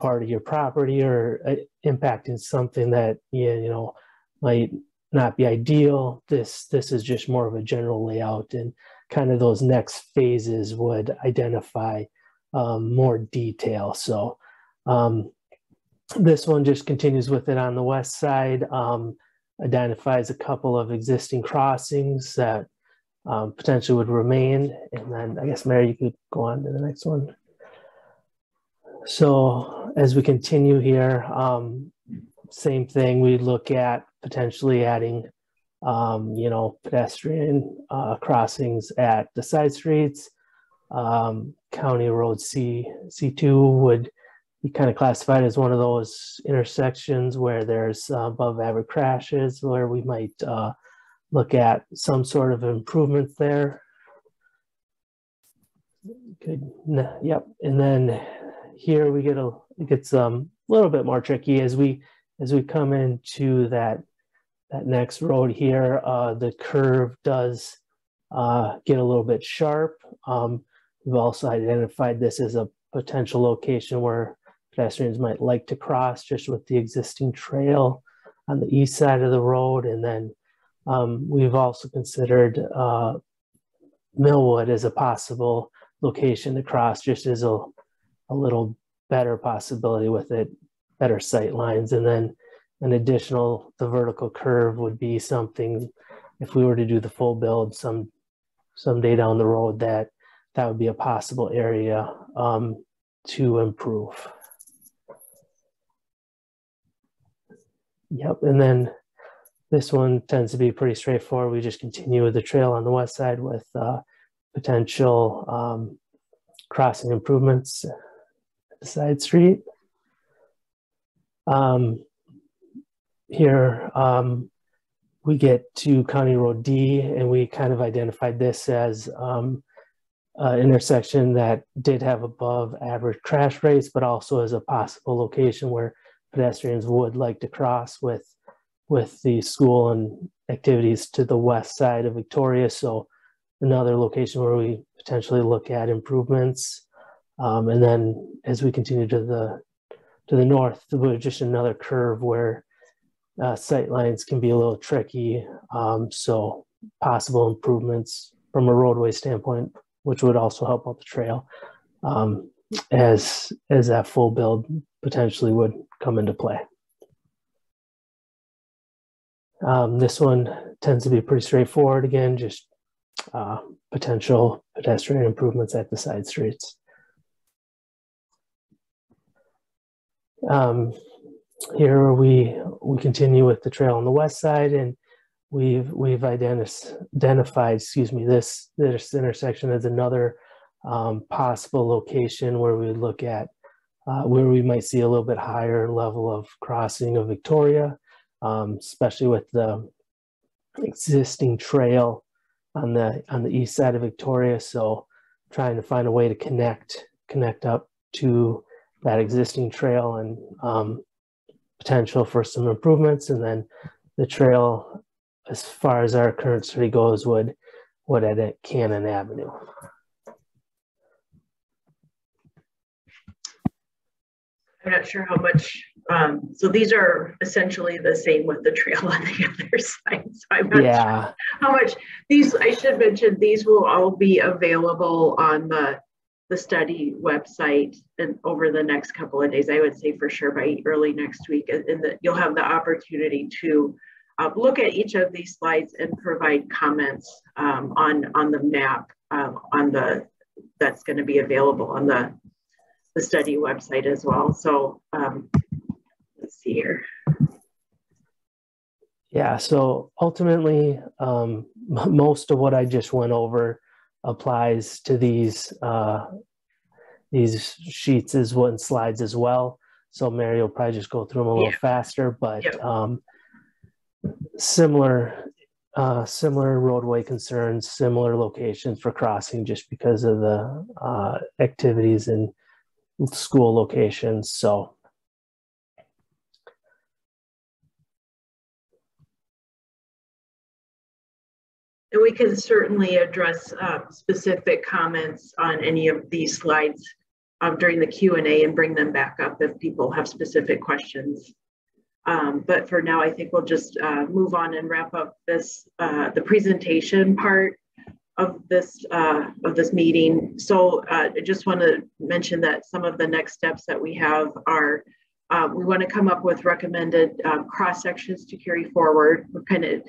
part of your property or uh, impacting something that you, you know might not be ideal, this this is just more of a general layout, and kind of those next phases would identify um, more detail. So. Um, This one just continues with it on the west side, um, identifies a couple of existing crossings that um, potentially would remain. And then I guess, Mary, you could go on to the next one. So as we continue here, um, same thing, we look at potentially adding, um, you know, pedestrian uh, crossings at the side streets. Um, County Road C, C two would be kind of classified as one of those intersections where there's uh, above average crashes, where we might uh, look at some sort of improvement there. Good, no, yep. And then here we get a it gets um, a little bit more tricky as we as we come into that that next road here. Uh, the curve does uh, get a little bit sharp. Um, we've also identified this as a potential location where pedestrians might like to cross, just with the existing trail on the east side of the road. And then um, we've also considered uh, Millwood as a possible location to cross, just as a, a little better possibility with it, better sight lines. And then an additional, the vertical curve would be something, if we were to do the full build some someday down the road, that that would be a possible area um, to improve. Yep, and then this one tends to be pretty straightforward. We just continue with the trail on the west side with uh, potential um, crossing improvements at the side street. Um, here um, we get to County Road D, and we kind of identified this as um, an intersection that did have above average crash rates, but also as a possible location where pedestrians would like to cross, with with the school and activities to the west side of Victoria. So another location where we potentially look at improvements. Um, and then as we continue to the to the north, just another curve where uh, sight lines can be a little tricky. Um, so possible improvements from a roadway standpoint, which would also help out the trail um, as, as that full build potentially would come into play. Um, this one tends to be pretty straightforward. Again, just uh, potential pedestrian improvements at the side streets. Um, here we we continue with the trail on the west side, and we've we've identi identified, excuse me, this this intersection as another um, possible location where we look at uh, where we might see a little bit higher level of crossing of Victoria, um, especially with the existing trail on the on the east side of Victoria. So trying to find a way to connect connect up to that existing trail and um, potential for some improvements. And then the trail, as far as our current study goes, would, would edit Cannon Avenue. I'm not sure how much, um, so these are essentially the same with the trail on the other side. So I'm not yeah. sure how much, these, I should mention, these will all be available on the the study website and over the next couple of days. I would say for sure by early next week, and that you'll have the opportunity to uh, look at each of these slides and provide comments um, on on the map um, on the that's going to be available on the the study website as well. So um, let's see here. Yeah. So ultimately, um, most of what I just went over applies to these uh, these sheets as well and slides as well. So Mary will probably just go through them a little yeah. faster, but yeah. um, similar uh, similar roadway concerns, similar locations for crossing, just because of the uh, activities and school locations. So. And we can certainly address uh, specific comments on any of these slides um, during the Q and A and bring them back up if people have specific questions. Um, but for now, I think we'll just uh, move on and wrap up this uh, the presentation part of this uh, of this meeting. So uh, I just want to mention that some of the next steps that we have are uh, we want to come up with recommended uh, cross sections to carry forward. We're kind of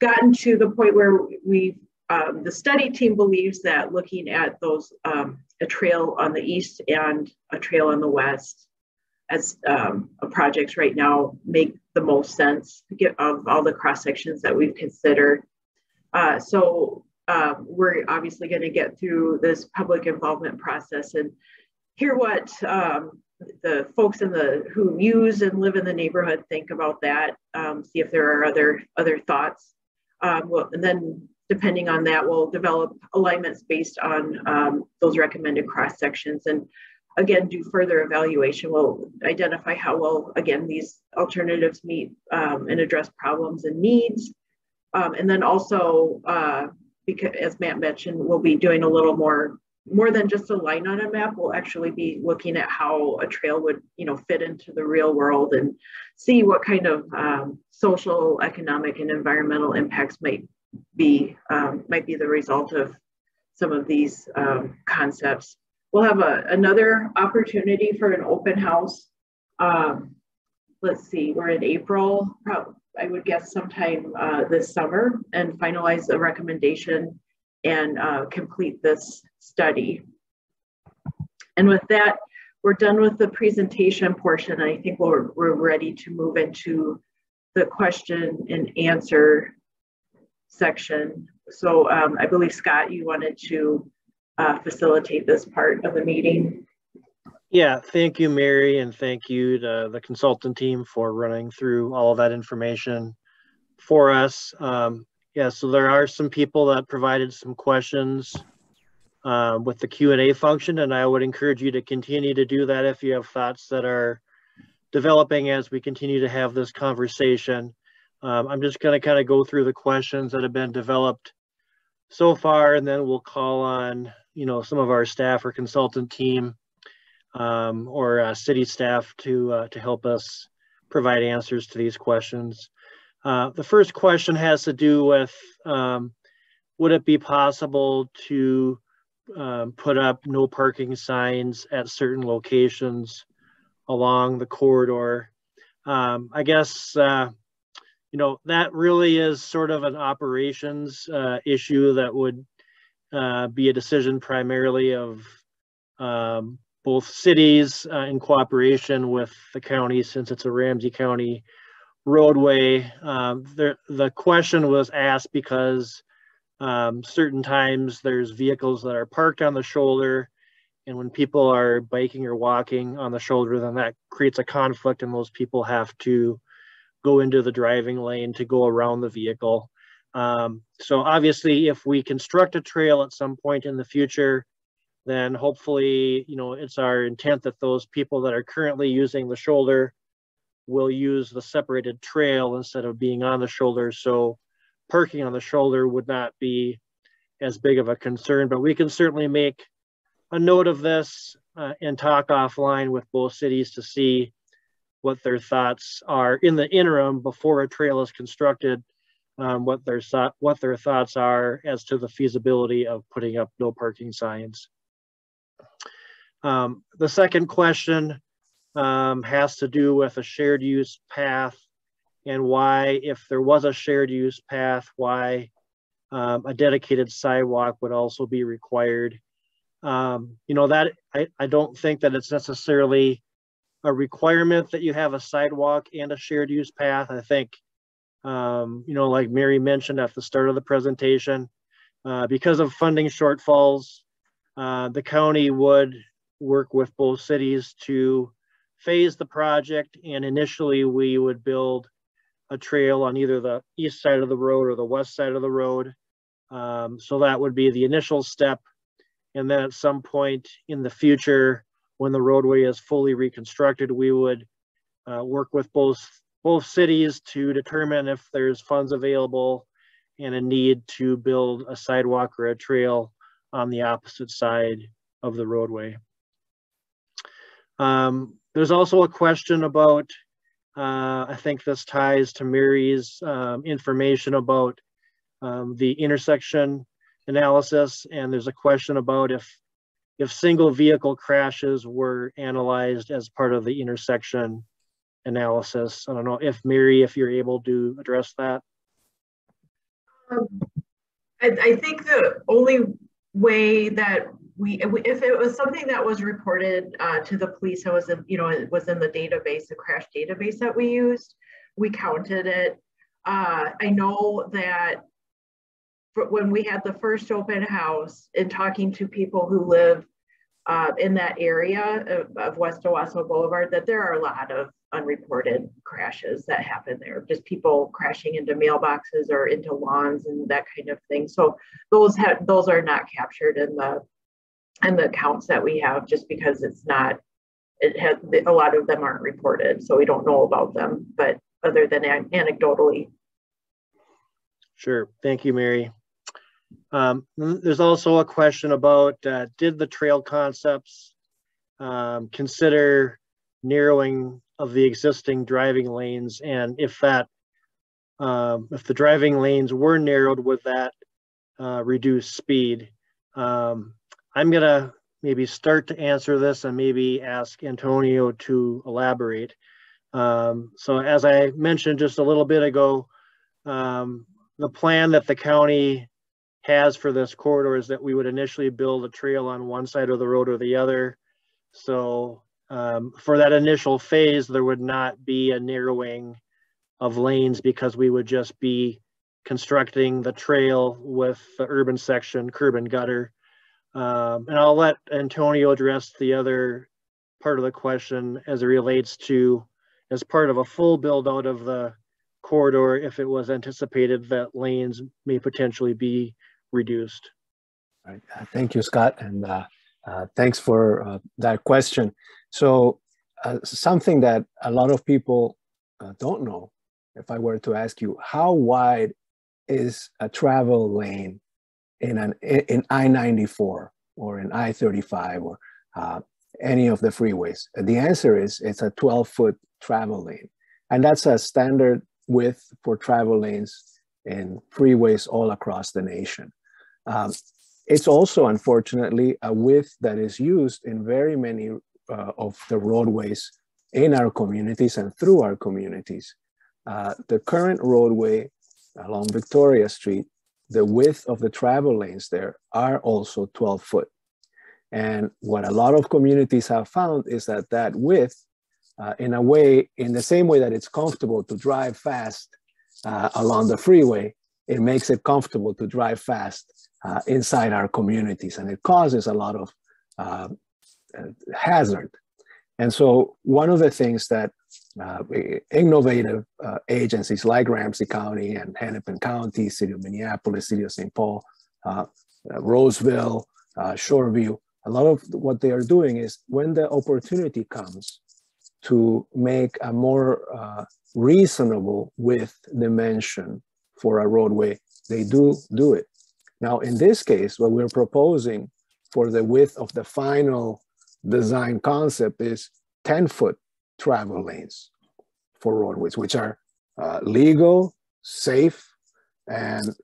gotten to the point where we, um, the study team believes that looking at those, um, a trail on the east and a trail on the west as um, projects right now make the most sense to get of all the cross sections that we've considered. Uh, so uh, we're obviously going to get through this public involvement process and hear what um, the folks in the who use and live in the neighborhood think about that. Um, see if there are other other thoughts. Um, well, and then depending on that, we'll develop alignments based on um, those recommended cross sections. And again, do further evaluation. We'll identify how well, again, these alternatives meet um, and address problems and needs. Um, and then also, uh, because as Matt mentioned, we'll be doing a little more, more than just a line on a map. We'll actually be looking at how a trail would, you know, fit into the real world and see what kind of um, social, economic, and environmental impacts might be um, might be the result of some of these um, concepts. We'll have a, another opportunity for an open house. Um, let's see, we're in April, probably, I would guess sometime uh, this summer, and finalize a recommendation and uh, complete this study. And with that, we're done with the presentation portion. I think we're, we're ready to move into the question and answer section. So um, I believe, Scott, you wanted to uh, facilitate this part of the meeting. Yeah, thank you, Mary, and thank you to the consultant team for running through all of that information for us. Um, Yeah, so there are some people that provided some questions uh, with the Q and A function, and I would encourage you to continue to do that if you have thoughts that are developing as we continue to have this conversation. Um, I'm just going to kind of go through the questions that have been developed so far, and then we'll call on, you know, some of our staff or consultant team um, or uh, city staff to, uh, to help us provide answers to these questions. Uh, the first question has to do with, um, would it be possible to um, put up no parking signs at certain locations along the corridor? Um, I guess, uh, you know, that really is sort of an operations uh, issue that would uh, be a decision primarily of um, both cities uh, in cooperation with the county, since it's a Ramsey County roadway. Um, there, the question was asked because um, certain times there's vehicles that are parked on the shoulder, and when people are biking or walking on the shoulder, then that creates a conflict, and those people have to go into the driving lane to go around the vehicle. Um, so obviously, if we construct a trail at some point in the future, then hopefully, you know, it's our intent that those people that are currently using the shoulder will use the separated trail instead of being on the shoulder. So parking on the shoulder would not be as big of a concern, but we can certainly make a note of this uh, and talk offline with both cities to see what their thoughts are in the interim before a trail is constructed, um, what their what their thoughts are as to the feasibility of putting up no parking signs. Um, the second question um, has to do with a shared use path, and why, if there was a shared use path, why um, a dedicated sidewalk would also be required. Um, you know, that I, I don't think that it's necessarily a requirement that you have a sidewalk and a shared use path. I think, um, you know, like Mary mentioned at the start of the presentation, uh, because of funding shortfalls, uh, the county would work with both cities to phase the project. And initially we would build a trail on either the east side of the road or the west side of the road. Um, so that would be the initial step. And then at some point in the future, when the roadway is fully reconstructed, we would uh, work with both, both cities to determine if there's funds available and a need to build a sidewalk or a trail on the opposite side of the roadway. Um, there's also a question about, uh, I think this ties to Mary's um, information about um, the intersection analysis, and there's a question about if if single vehicle crashes were analyzed as part of the intersection analysis. I don't know if Mary, if you're able to address that. Um, I, I think the only way that we, if it was something that was reported uh, to the police, and was in, you know, it was in the database, the crash database that we used, we counted it. Uh, I know that when we had the first open house, in talking to people who live uh, in that area of, of West Owasso Boulevard, that there are a lot of unreported crashes that happen there, just people crashing into mailboxes or into lawns and that kind of thing. So those have, those are not captured in the in the counts that we have, just because it's not, it has, a lot of them aren't reported, so we don't know about them, but other than anecdotally. Sure, thank you, Mary. Um, there's also a question about, uh, did the trail concepts um, consider narrowing of the existing driving lanes? And if that, um, if the driving lanes were narrowed, would that uh, reduce speed? Um, I'm gonna maybe start to answer this and maybe ask Antonio to elaborate. Um, so as I mentioned just a little bit ago, um, the plan that the county has for this corridor is that we would initially build a trail on one side of the road or the other. So um, for that initial phase, there would not be a narrowing of lanes, because we would just be constructing the trail with the urban section, curb and gutter. Um, and I'll let Antonio address the other part of the question as it relates to, as part of a full build out of the corridor, if it was anticipated that lanes may potentially be reduced. All right. Uh, thank you, Scott, and uh, uh, thanks for uh, that question. So uh, something that a lot of people uh, don't know, if I were to ask you, how wide is a travel lane in an in I ninety-four or in I thirty-five or uh, any of the freeways? The answer is it's a twelve foot travel lane. And that's a standard width for travel lanes in freeways all across the nation. Um, it's also, unfortunately, a width that is used in very many uh, of the roadways in our communities and through our communities. Uh, the current roadway along Victoria Street, the width of the travel lanes there are also twelve foot. And what a lot of communities have found is that that width, uh, in a way, in the same way that it's comfortable to drive fast uh, along the freeway, it makes it comfortable to drive fast uh, inside our communities. And it causes a lot of uh, hazard. And so one of the things that uh, innovative uh, agencies like Ramsey County and Hennepin County, City of Minneapolis, City of Saint Paul, uh, Roseville, uh, Shoreview, a lot of what they are doing is when the opportunity comes to make a more uh, reasonable width dimension for a roadway, they do do it. Now, in this case, what we're proposing for the width of the final design concept is ten foot travel lanes for roadways, which are uh, legal, safe, and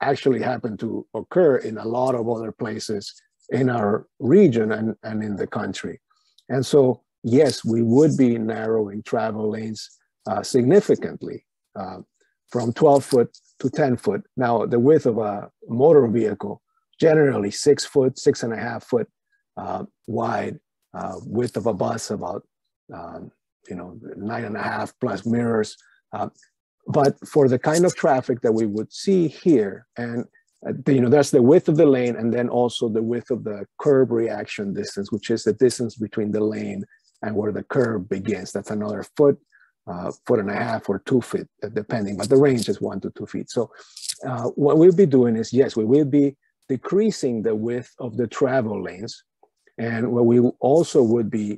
actually happen to occur in a lot of other places in our region and, and in the country. And so, yes, we would be narrowing travel lanes uh, significantly uh, from twelve foot to ten foot. Now, the width of a motor vehicle, generally six foot, six and a half foot, Uh, wide, uh, width of a bus about, um, you know, nine and a half plus mirrors. Uh, but for the kind of traffic that we would see here, and, uh, the, you know, that's the width of the lane and then also the width of the curb reaction distance, which is the distance between the lane and where the curb begins. That's another foot, uh, foot and a half or two feet, depending, but the range is one to two feet. So uh, what we'll be doing is, yes, we will be decreasing the width of the travel lanes. And what we also would be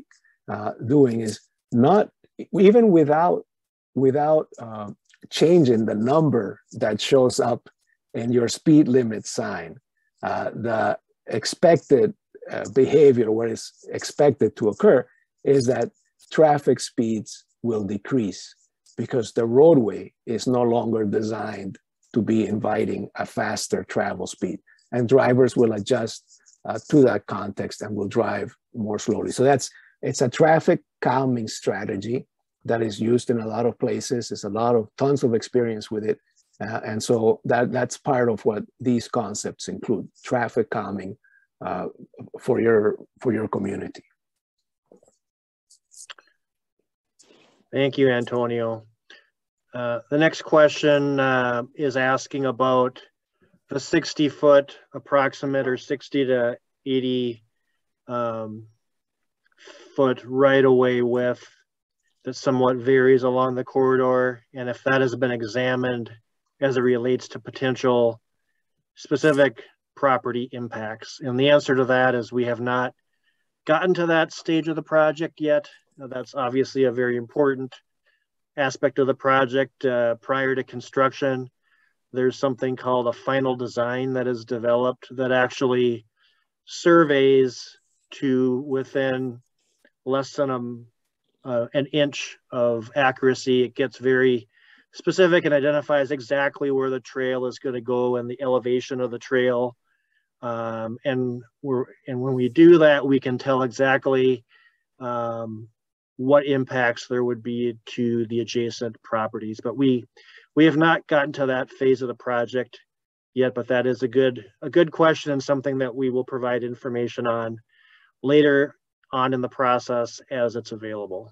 uh, doing is not, even without, without uh, changing the number that shows up in your speed limit sign, uh, the expected uh, behavior, what is expected to occur is that traffic speeds will decrease because the roadway is no longer designed to be inviting a faster travel speed. And drivers will adjust Uh, to that context and will drive more slowly. So that's, it's a traffic calming strategy that is used in a lot of places. There's a lot of tons of experience with it. Uh, and so that, that's part of what these concepts include, traffic calming uh, for your, for your community. Thank you, Antonio. Uh, the next question uh, is asking about the sixty foot approximate or sixty to eighty um, foot right away width that somewhat varies along the corridor, and if that has been examined as it relates to potential specific property impacts. And the answer to that is we have not gotten to that stage of the project yet. Now, that's obviously a very important aspect of the project. Uh, prior to construction, there's something called a final design that is developed that actually surveys to within less than a, uh, an inch of accuracy. It gets very specific and identifies exactly where the trail is going to go and the elevation of the trail. Um, and, we're, and when we do that, we can tell exactly um, what impacts there would be to the adjacent properties. But we We have not gotten to that phase of the project yet, but that is a good a good question and something that we will provide information on later on in the process as it's available.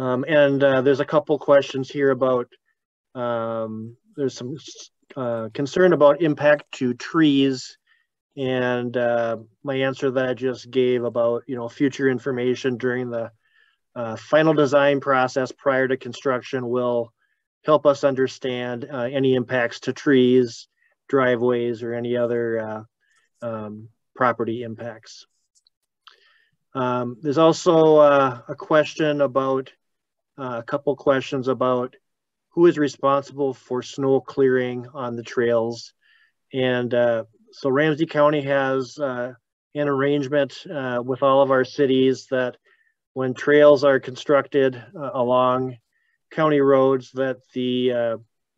Um, and uh, there's a couple questions here about, um, there's some uh, concern about impact to trees. And uh, my answer that I just gave about, you know, future information during the Uh, final design process prior to construction will help us understand uh, any impacts to trees, driveways, or any other uh, um, property impacts. Um, there's also uh, a question about, uh, a couple questions about who is responsible for snow clearing on the trails. And uh, so Ramsey County has uh, an arrangement uh, with all of our cities that when trails are constructed uh, along county roads, that the uh,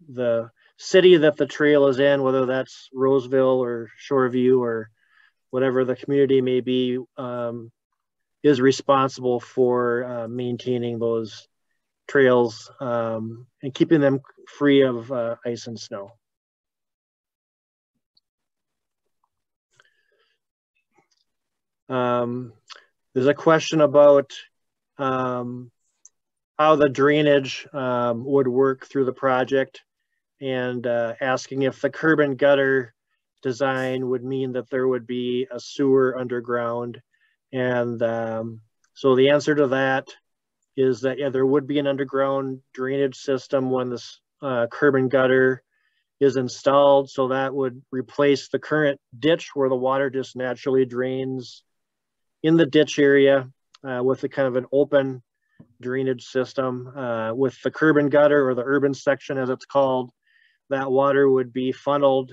the city that the trail is in, whether that's Roseville or Shoreview or whatever the community may be, um, is responsible for uh, maintaining those trails um, and keeping them free of uh, ice and snow. Um, there's a question about um, how the drainage um, would work through the project, and uh, asking if the curb and gutter design would mean that there would be a sewer underground. And um, so the answer to that is that, yeah, there would be an underground drainage system when this uh, curb and gutter is installed. So that would replace the current ditch where the water just naturally drains in the ditch area uh, with a kind of an open drainage system. Uh, with the curb and gutter, or the urban section as it's called, that water would be funneled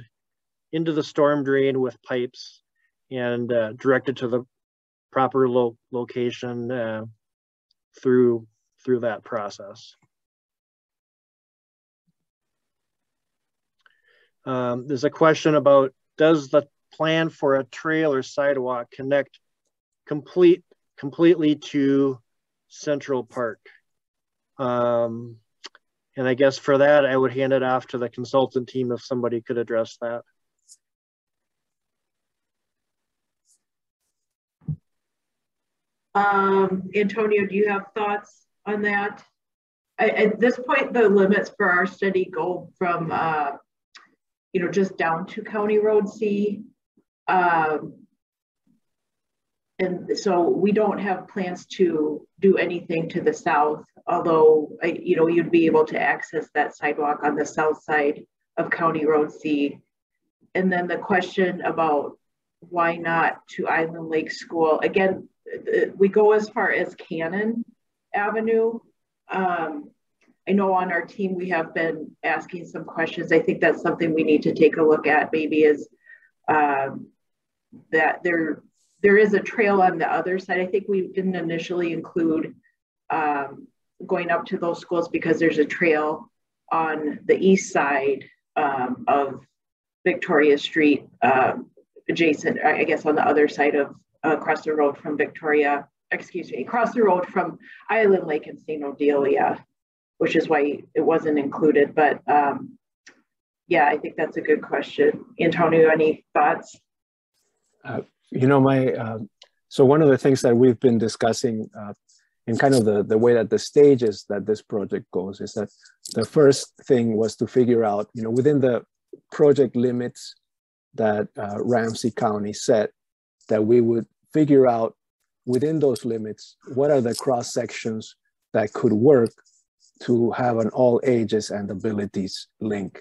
into the storm drain with pipes and uh, directed to the proper lo location uh, through through that process. Um, there's a question about, does the plan for a trail or sidewalk connect complete completely to Central Park? Um, and I guess for that, I would hand it off to the consultant team if somebody could address that. Um, Antonio, do you have thoughts on that? I, at this point, the limits for our study go from, uh, you know, just down to County Road C. Um, and so we don't have plans to do anything to the south, although, I, you know, you'd be able to access that sidewalk on the south side of County Road C. And then the question about why not to Island Lake School, again, we go as far as Cannon Avenue. Um, I know on our team we have been asking some questions. I think that's something we need to take a look at maybe is um, that there, there is a trail on the other side. I think we didn't initially include um, going up to those schools because there's a trail on the east side um, of Victoria Street, um, adjacent, I guess on the other side of across the road from Victoria, excuse me, across the road from Island Lake and Saint Odelia, which is why it wasn't included. But um, yeah, I think that's a good question. Antonio, any thoughts? Uh, you know, my, uh, so one of the things that we've been discussing uh, in kind of the, the way that the stages that this project goes is that the first thing was to figure out, you know, within the project limits that uh, Ramsey County set, that we would figure out within those limits, what are the cross sections that could work to have an all ages and abilities link.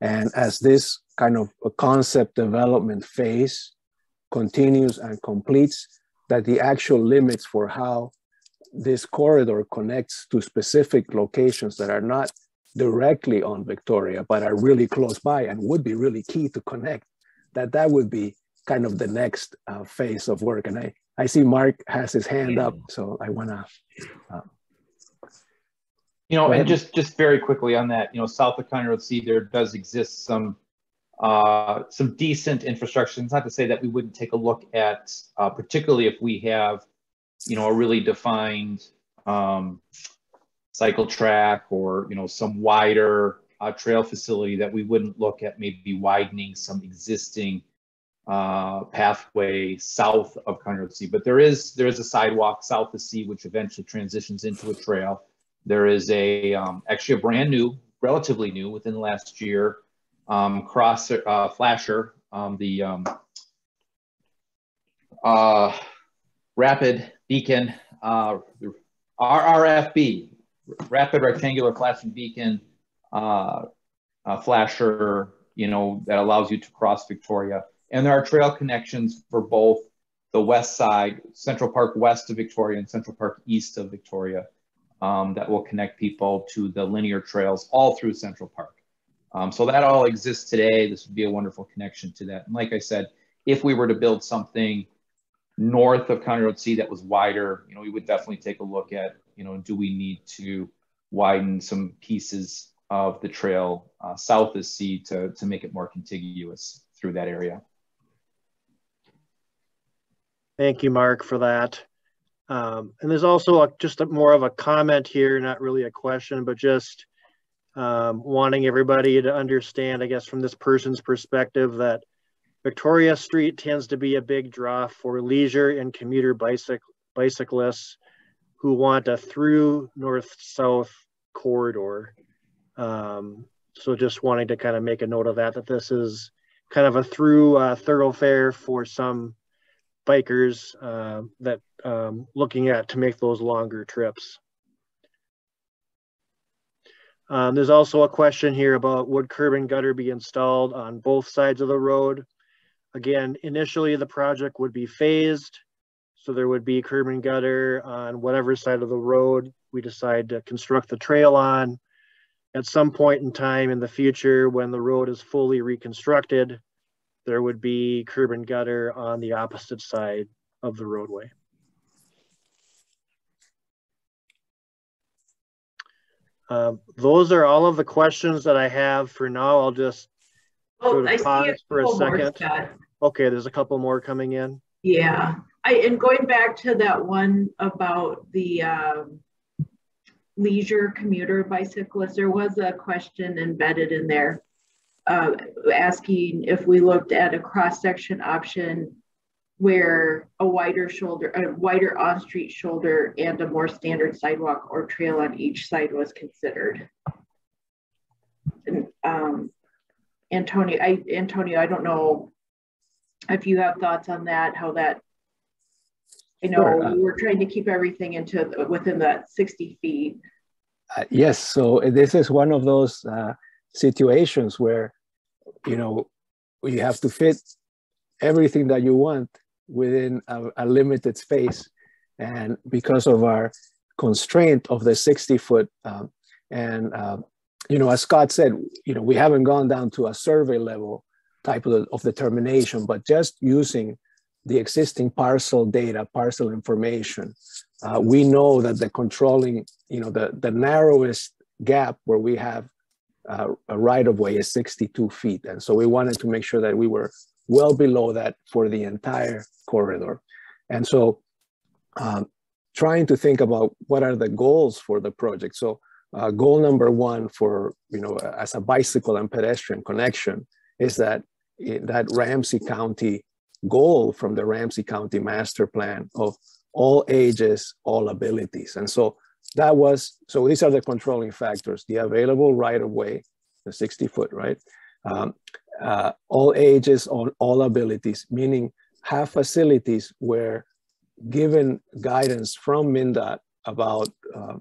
And as this kind of a concept development phase continues and completes, that the actual limits for how this corridor connects to specific locations that are not directly on Victoria, but are really close by and would be really key to connect, that that would be kind of the next uh, phase of work. And I, I see Mark has his hand up, so I wanna. Uh, you know, and just, just very quickly on that, you know, south of County Road C, there does exist some, uh, some decent infrastructure. It's not to say that we wouldn't take a look at, uh, particularly if we have, you know, a really defined um, cycle track or, you know, some wider uh, trail facility, that we wouldn't look at maybe widening some existing uh pathway south of County Road C. But there is there is a sidewalk south of C which eventually transitions into a trail. There is a um, actually a brand new, relatively new, within the last year, um cross uh flasher, um the um uh rapid beacon, uh R R F B, rapid rectangular flashing beacon uh, uh flasher, you know, that allows you to cross Victoria. And there are trail connections for both the west side, Central Park west of Victoria and Central Park east of Victoria, um, that will connect people to the linear trails all through Central Park. Um, so that all exists today. This would be a wonderful connection to that. And like I said, if we were to build something north of County Road C that was wider, you know, we would definitely take a look at, you know, do we need to widen some pieces of the trail uh, south of C to, to make it more contiguous through that area. Thank you, Mark, for that. Um, and there's also a, just a, more of a comment here, not really a question, but just um, wanting everybody to understand, I guess, from this person's perspective, that Victoria Street tends to be a big draw for leisure and commuter bicyc bicyclists who want a through north-south corridor. Um, so just wanting to kind of make a note of that, that this is kind of a through uh, thoroughfare for some bikers uh, that um, looking at to make those longer trips. Um, there's also a question here about would curb and gutter be installed on both sides of the road? Again, initially the project would be phased, so there would be curb and gutter on whatever side of the road we decide to construct the trail on. At some point in time in the future, when the road is fully reconstructed, there would be curb and gutter on the opposite side of the roadway. Um, those are all of the questions that I have for now. I'll just oh, sort of pause for a second. More, okay, there's a couple more coming in. Yeah, I, and going back to that one about the um, leisure commuter bicyclists, there was a question embedded in there uh, asking if we looked at a cross-section option where a wider shoulder, a wider on-street shoulder and a more standard sidewalk or trail on each side was considered. And, um, Antonio, I, Antonio, I don't know if you have thoughts on that, how that, I know sure. we were trying to keep everything into within that sixty feet. Uh, yes, so this is one of those uh, situations where, you know, you have to fit everything that you want within a, a limited space. And because of our constraint of the sixty foot, um, and, uh, you know, as Scott said, you know, we haven't gone down to a survey level type of, of determination, but just using the existing parcel data, parcel information, uh, we know that the controlling, you know, the, the narrowest gap where we have uh, a right-of-way is sixty-two feet. And so we wanted to make sure that we were well below that for the entire corridor. And so um, trying to think about what are the goals for the project. So uh, goal number one for, you know, as a bicycle and pedestrian connection is that that Ramsey County goal from the Ramsey County master plan of all ages, all abilities. And so that was, so these are the controlling factors, the available right of way, the sixty foot, right? Um, Uh, all ages, all, all abilities, meaning have facilities where given guidance from MnDOT about, uh,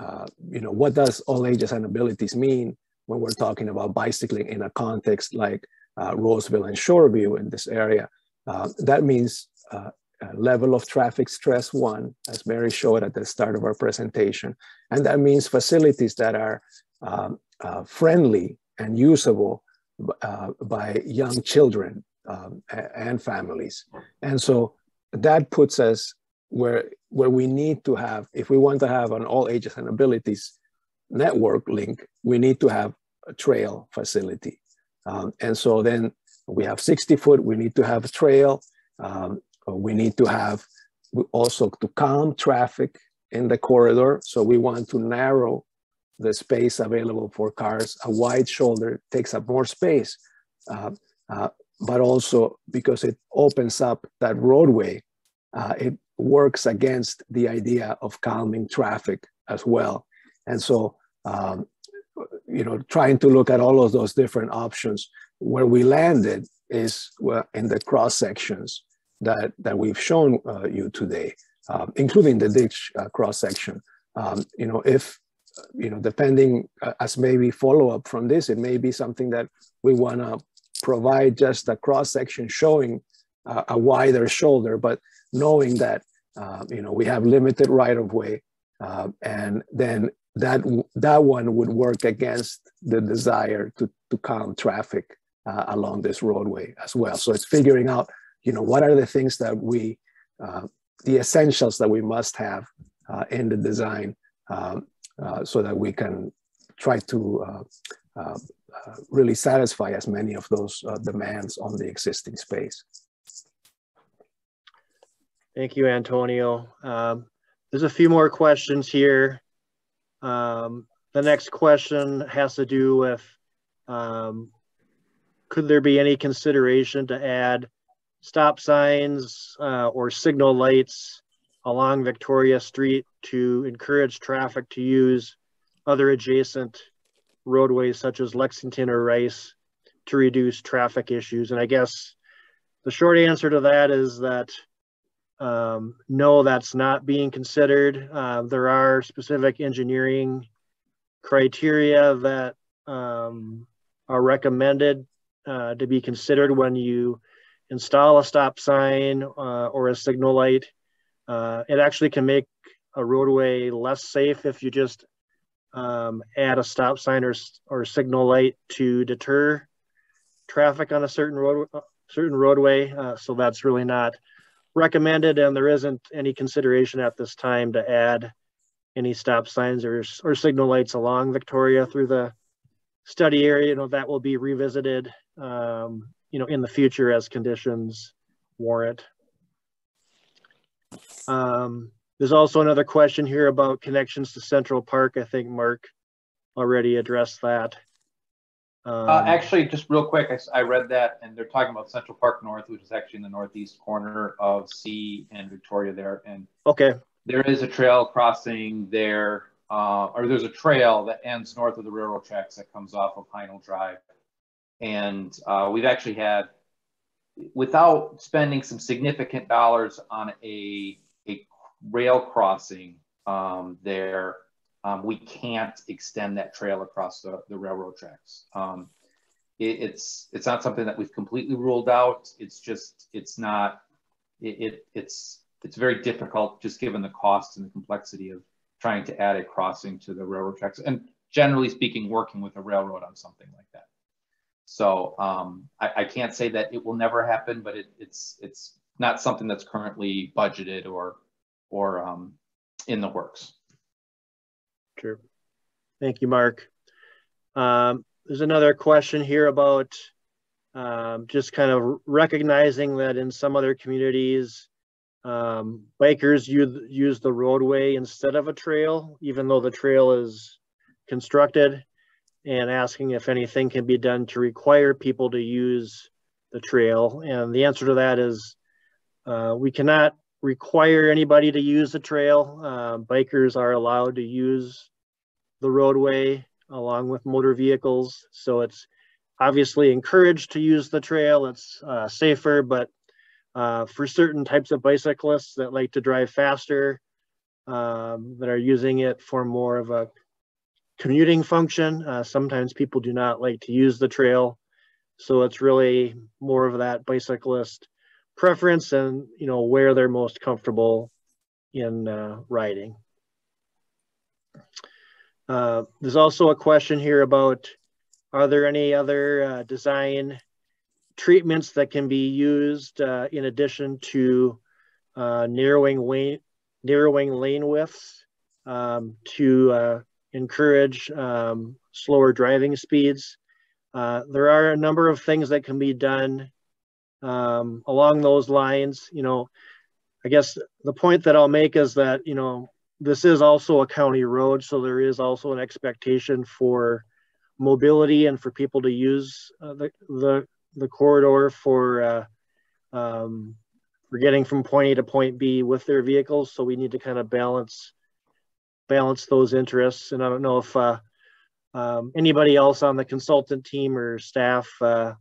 uh, you know, what does all ages and abilities mean when we're talking about bicycling in a context like uh, Roseville and Shoreview in this area. Uh, that means uh, a level of traffic stress one, as Mary showed at the start of our presentation. And that means facilities that are um, uh, friendly and usable Uh, by young children um, and families. And so that puts us where, where we need to have, if we want to have an all ages and abilities network link, we need to have a trail facility. Um, and so then we have sixty foot, we need to have a trail. Um, we need to have also to calm traffic in the corridor. So we want to narrow the space available for cars. A wide shoulder takes up more space, uh, uh, but also because it opens up that roadway, uh, it works against the idea of calming traffic as well. And so, um, you know, trying to look at all of those different options, where we landed is well, in the cross sections that, that we've shown uh, you today, um, including the ditch uh, cross section. Um, you know, if you know, depending uh, as maybe follow-up from this, it may be something that we want to provide just a cross-section showing uh, a wider shoulder, but knowing that, uh, you know, we have limited right-of-way Uh, and then that that one would work against the desire to, to calm traffic uh, along this roadway as well. So it's figuring out, you know, what are the things that we, uh, the essentials that we must have uh, in the design um, uh, so that we can try to uh, uh, uh, really satisfy as many of those uh, demands on the existing space. Thank you, Antonio. Um, there's a few more questions here. Um, the next question has to do with, um, could there be any consideration to add stop signs uh, or signal lights along Victoria Street to encourage traffic to use other adjacent roadways such as Lexington or Rice to reduce traffic issues? And I guess the short answer to that is that Um, no, that's not being considered. Uh, there are specific engineering criteria that um, are recommended uh, to be considered when you install a stop sign uh, or a signal light. Uh, it actually can make a roadway less safe if you just um, add a stop sign or, or signal light to deter traffic on a certain, road, certain roadway. Uh, so that's really not recommended, and there isn't any consideration at this time to add any stop signs or, or signal lights along Victoria through the study area. You know, that will be revisited, um, you know, in the future as conditions warrant. Um, there's also another question here about connections to Central Park. I think Mark already addressed that. Um, uh, actually, just real quick, I, I read that, and they're talking about Central Park North, which is actually in the northeast corner of C and Victoria there. And okay, there is a trail crossing there, uh, or there's a trail that ends north of the railroad tracks that comes off of Pinal Drive. And uh, we've actually had, without spending some significant dollars on a, a rail crossing um, there, Um, we can't extend that trail across the, the railroad tracks. Um, it, it's it's not something that we've completely ruled out. It's just it's not it, it it's it's very difficult just given the cost and the complexity of trying to add a crossing to the railroad tracks. And generally speaking, working with a railroad on something like that. So um, I, I can't say that it will never happen, but it, it's it's not something that's currently budgeted or or um, in the works. Sure. Thank you, Mark. Um, there's another question here about um, just kind of recognizing that in some other communities, um, bikers use, use the roadway instead of a trail, even though the trail is constructed, and asking if anything can be done to require people to use the trail. And the answer to that is uh, we cannot require anybody to use the trail. Uh, bikers are allowed to use the roadway along with motor vehicles. So it's obviously encouraged to use the trail. It's uh, safer, but uh, for certain types of bicyclists that like to drive faster, um, that are using it for more of a commuting function, uh, sometimes people do not like to use the trail. So it's really more of that bicyclist preference and, you know, where they're most comfortable in uh, riding. Uh, there's also a question here about, are there any other uh, design treatments that can be used uh, in addition to uh, narrowing, lane, narrowing lane widths um, to uh, encourage um, slower driving speeds? Uh, there are a number of things that can be done Um, along those lines. You know, I guess the point that I'll make is that, you know, this is also a county road, so there is also an expectation for mobility and for people to use uh, the, the the corridor for uh, um, for getting from point A to point B with their vehicles. So we need to kind of balance balance those interests. And I don't know if uh, um, anybody else on the consultant team or staff uh,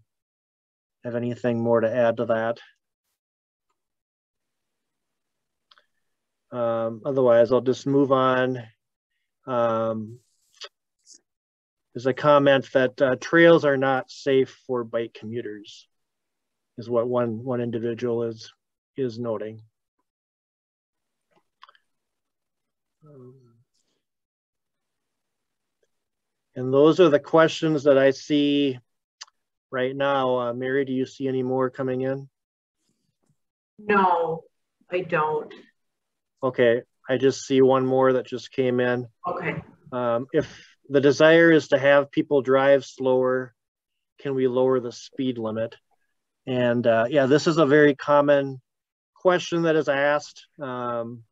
have anything more to add to that. Um, otherwise, I'll just move on. Um, there's a comment that uh, trails are not safe for bike commuters, is what one one individual is is noting. Um, And those are the questions that I see right now. Uh, Mary, do you see any more coming in? No, I don't. Okay, I just see one more that just came in. Okay. Um, if the desire is to have people drive slower, can we lower the speed limit? And uh, yeah, this is a very common question that is asked. Um,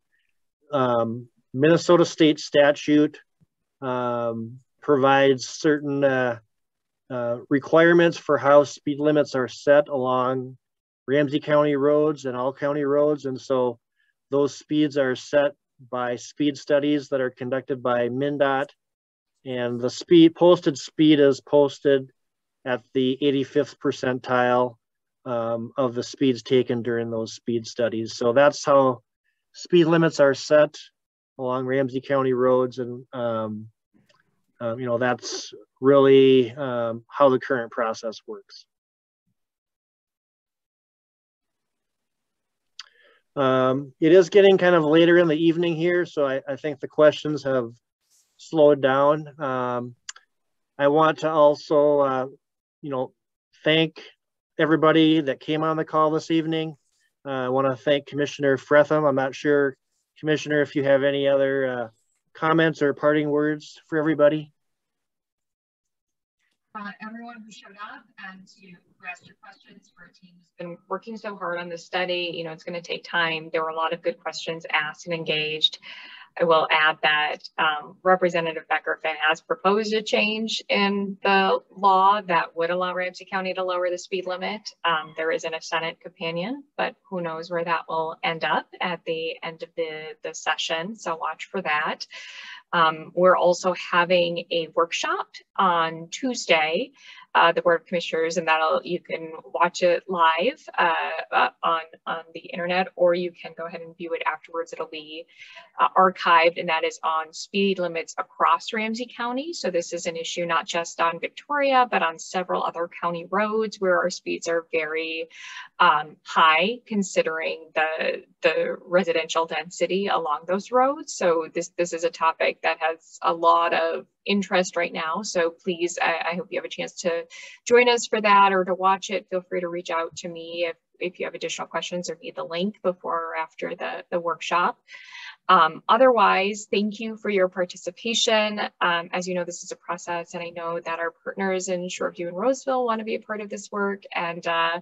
um, Minnesota state statute um, provides certain uh, uh, requirements for how speed limits are set along Ramsey County roads and all county roads. And so those speeds are set by speed studies that are conducted by MnDOT. And the speed, posted speed is posted at the eighty-fifth percentile um, of the speeds taken during those speed studies. So that's how speed limits are set along Ramsey County roads. And, um, um, you know, that's really um, how the current process works. Um, it is getting kind of later in the evening here, so I, I think the questions have slowed down. Um, I want to also, uh, you know, thank everybody that came on the call this evening. Uh, I want to thank Commissioner Frethem. I'm not sure, Commissioner, if you have any other uh, comments or parting words for everybody. Uh, everyone who showed up and you asked your questions. For a team that's been working so hard on this study, you know, it's going to take time. There were a lot of good questions asked and engaged. I will add that um, Representative Beckerfin has proposed a change in the law that would allow Ramsey County to lower the speed limit. Um, there isn't a Senate companion, but who knows where that will end up at the end of the, the session, so watch for that. Um, we're also having a workshop on Tuesday, uh, the Board of Commissioners, and that'll, you can watch it live uh, uh, on, on the internet, or you can go ahead and view it afterwards. It'll be uh, archived, and that is on speed limits across Ramsey County. So this is an issue not just on Victoria, but on several other county roads where our speeds are very um, high considering the, the residential density along those roads. So this, this is a topic that has a lot of interest right now. So please, I, I hope you have a chance to join us for that or to watch it. Feel free to reach out to me if, if you have additional questions or need the link before or after the, the workshop. Um, otherwise, thank you for your participation. Um, as you know, this is a process, and I know that our partners in Shoreview and Roseville want to be a part of this work, and uh,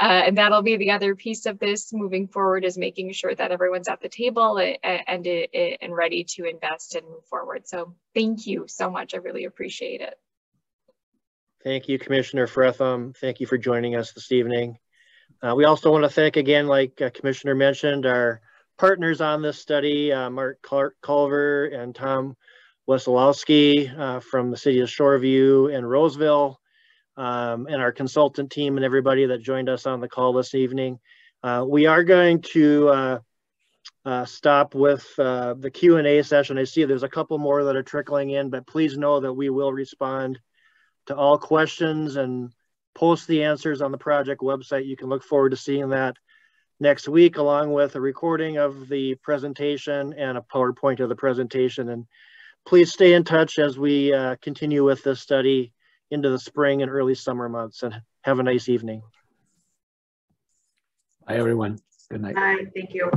uh, and that'll be the other piece of this moving forward, is making sure that everyone's at the table and, and, and ready to invest and move forward. So thank you so much. I really appreciate it. Thank you, Commissioner Frethem. Thank you for joining us this evening. Uh, we also want to thank again, like uh, Commissioner mentioned, our partners on this study, uh, Mark Culver and Tom Wesselowski uh, from the city of Shoreview and Roseville, um, and our consultant team and everybody that joined us on the call this evening. Uh, we are going to uh, uh, stop with uh, the Q and A session. I see there's a couple more that are trickling in, but please know that we will respond to all questions and post the answers on the project website. You can look forward to seeing that next week, along with a recording of the presentation and a PowerPoint of the presentation. And please stay in touch as we uh, continue with this study into the spring and early summer months, and have a nice evening. Bye, everyone. Good night. Bye. Thank you.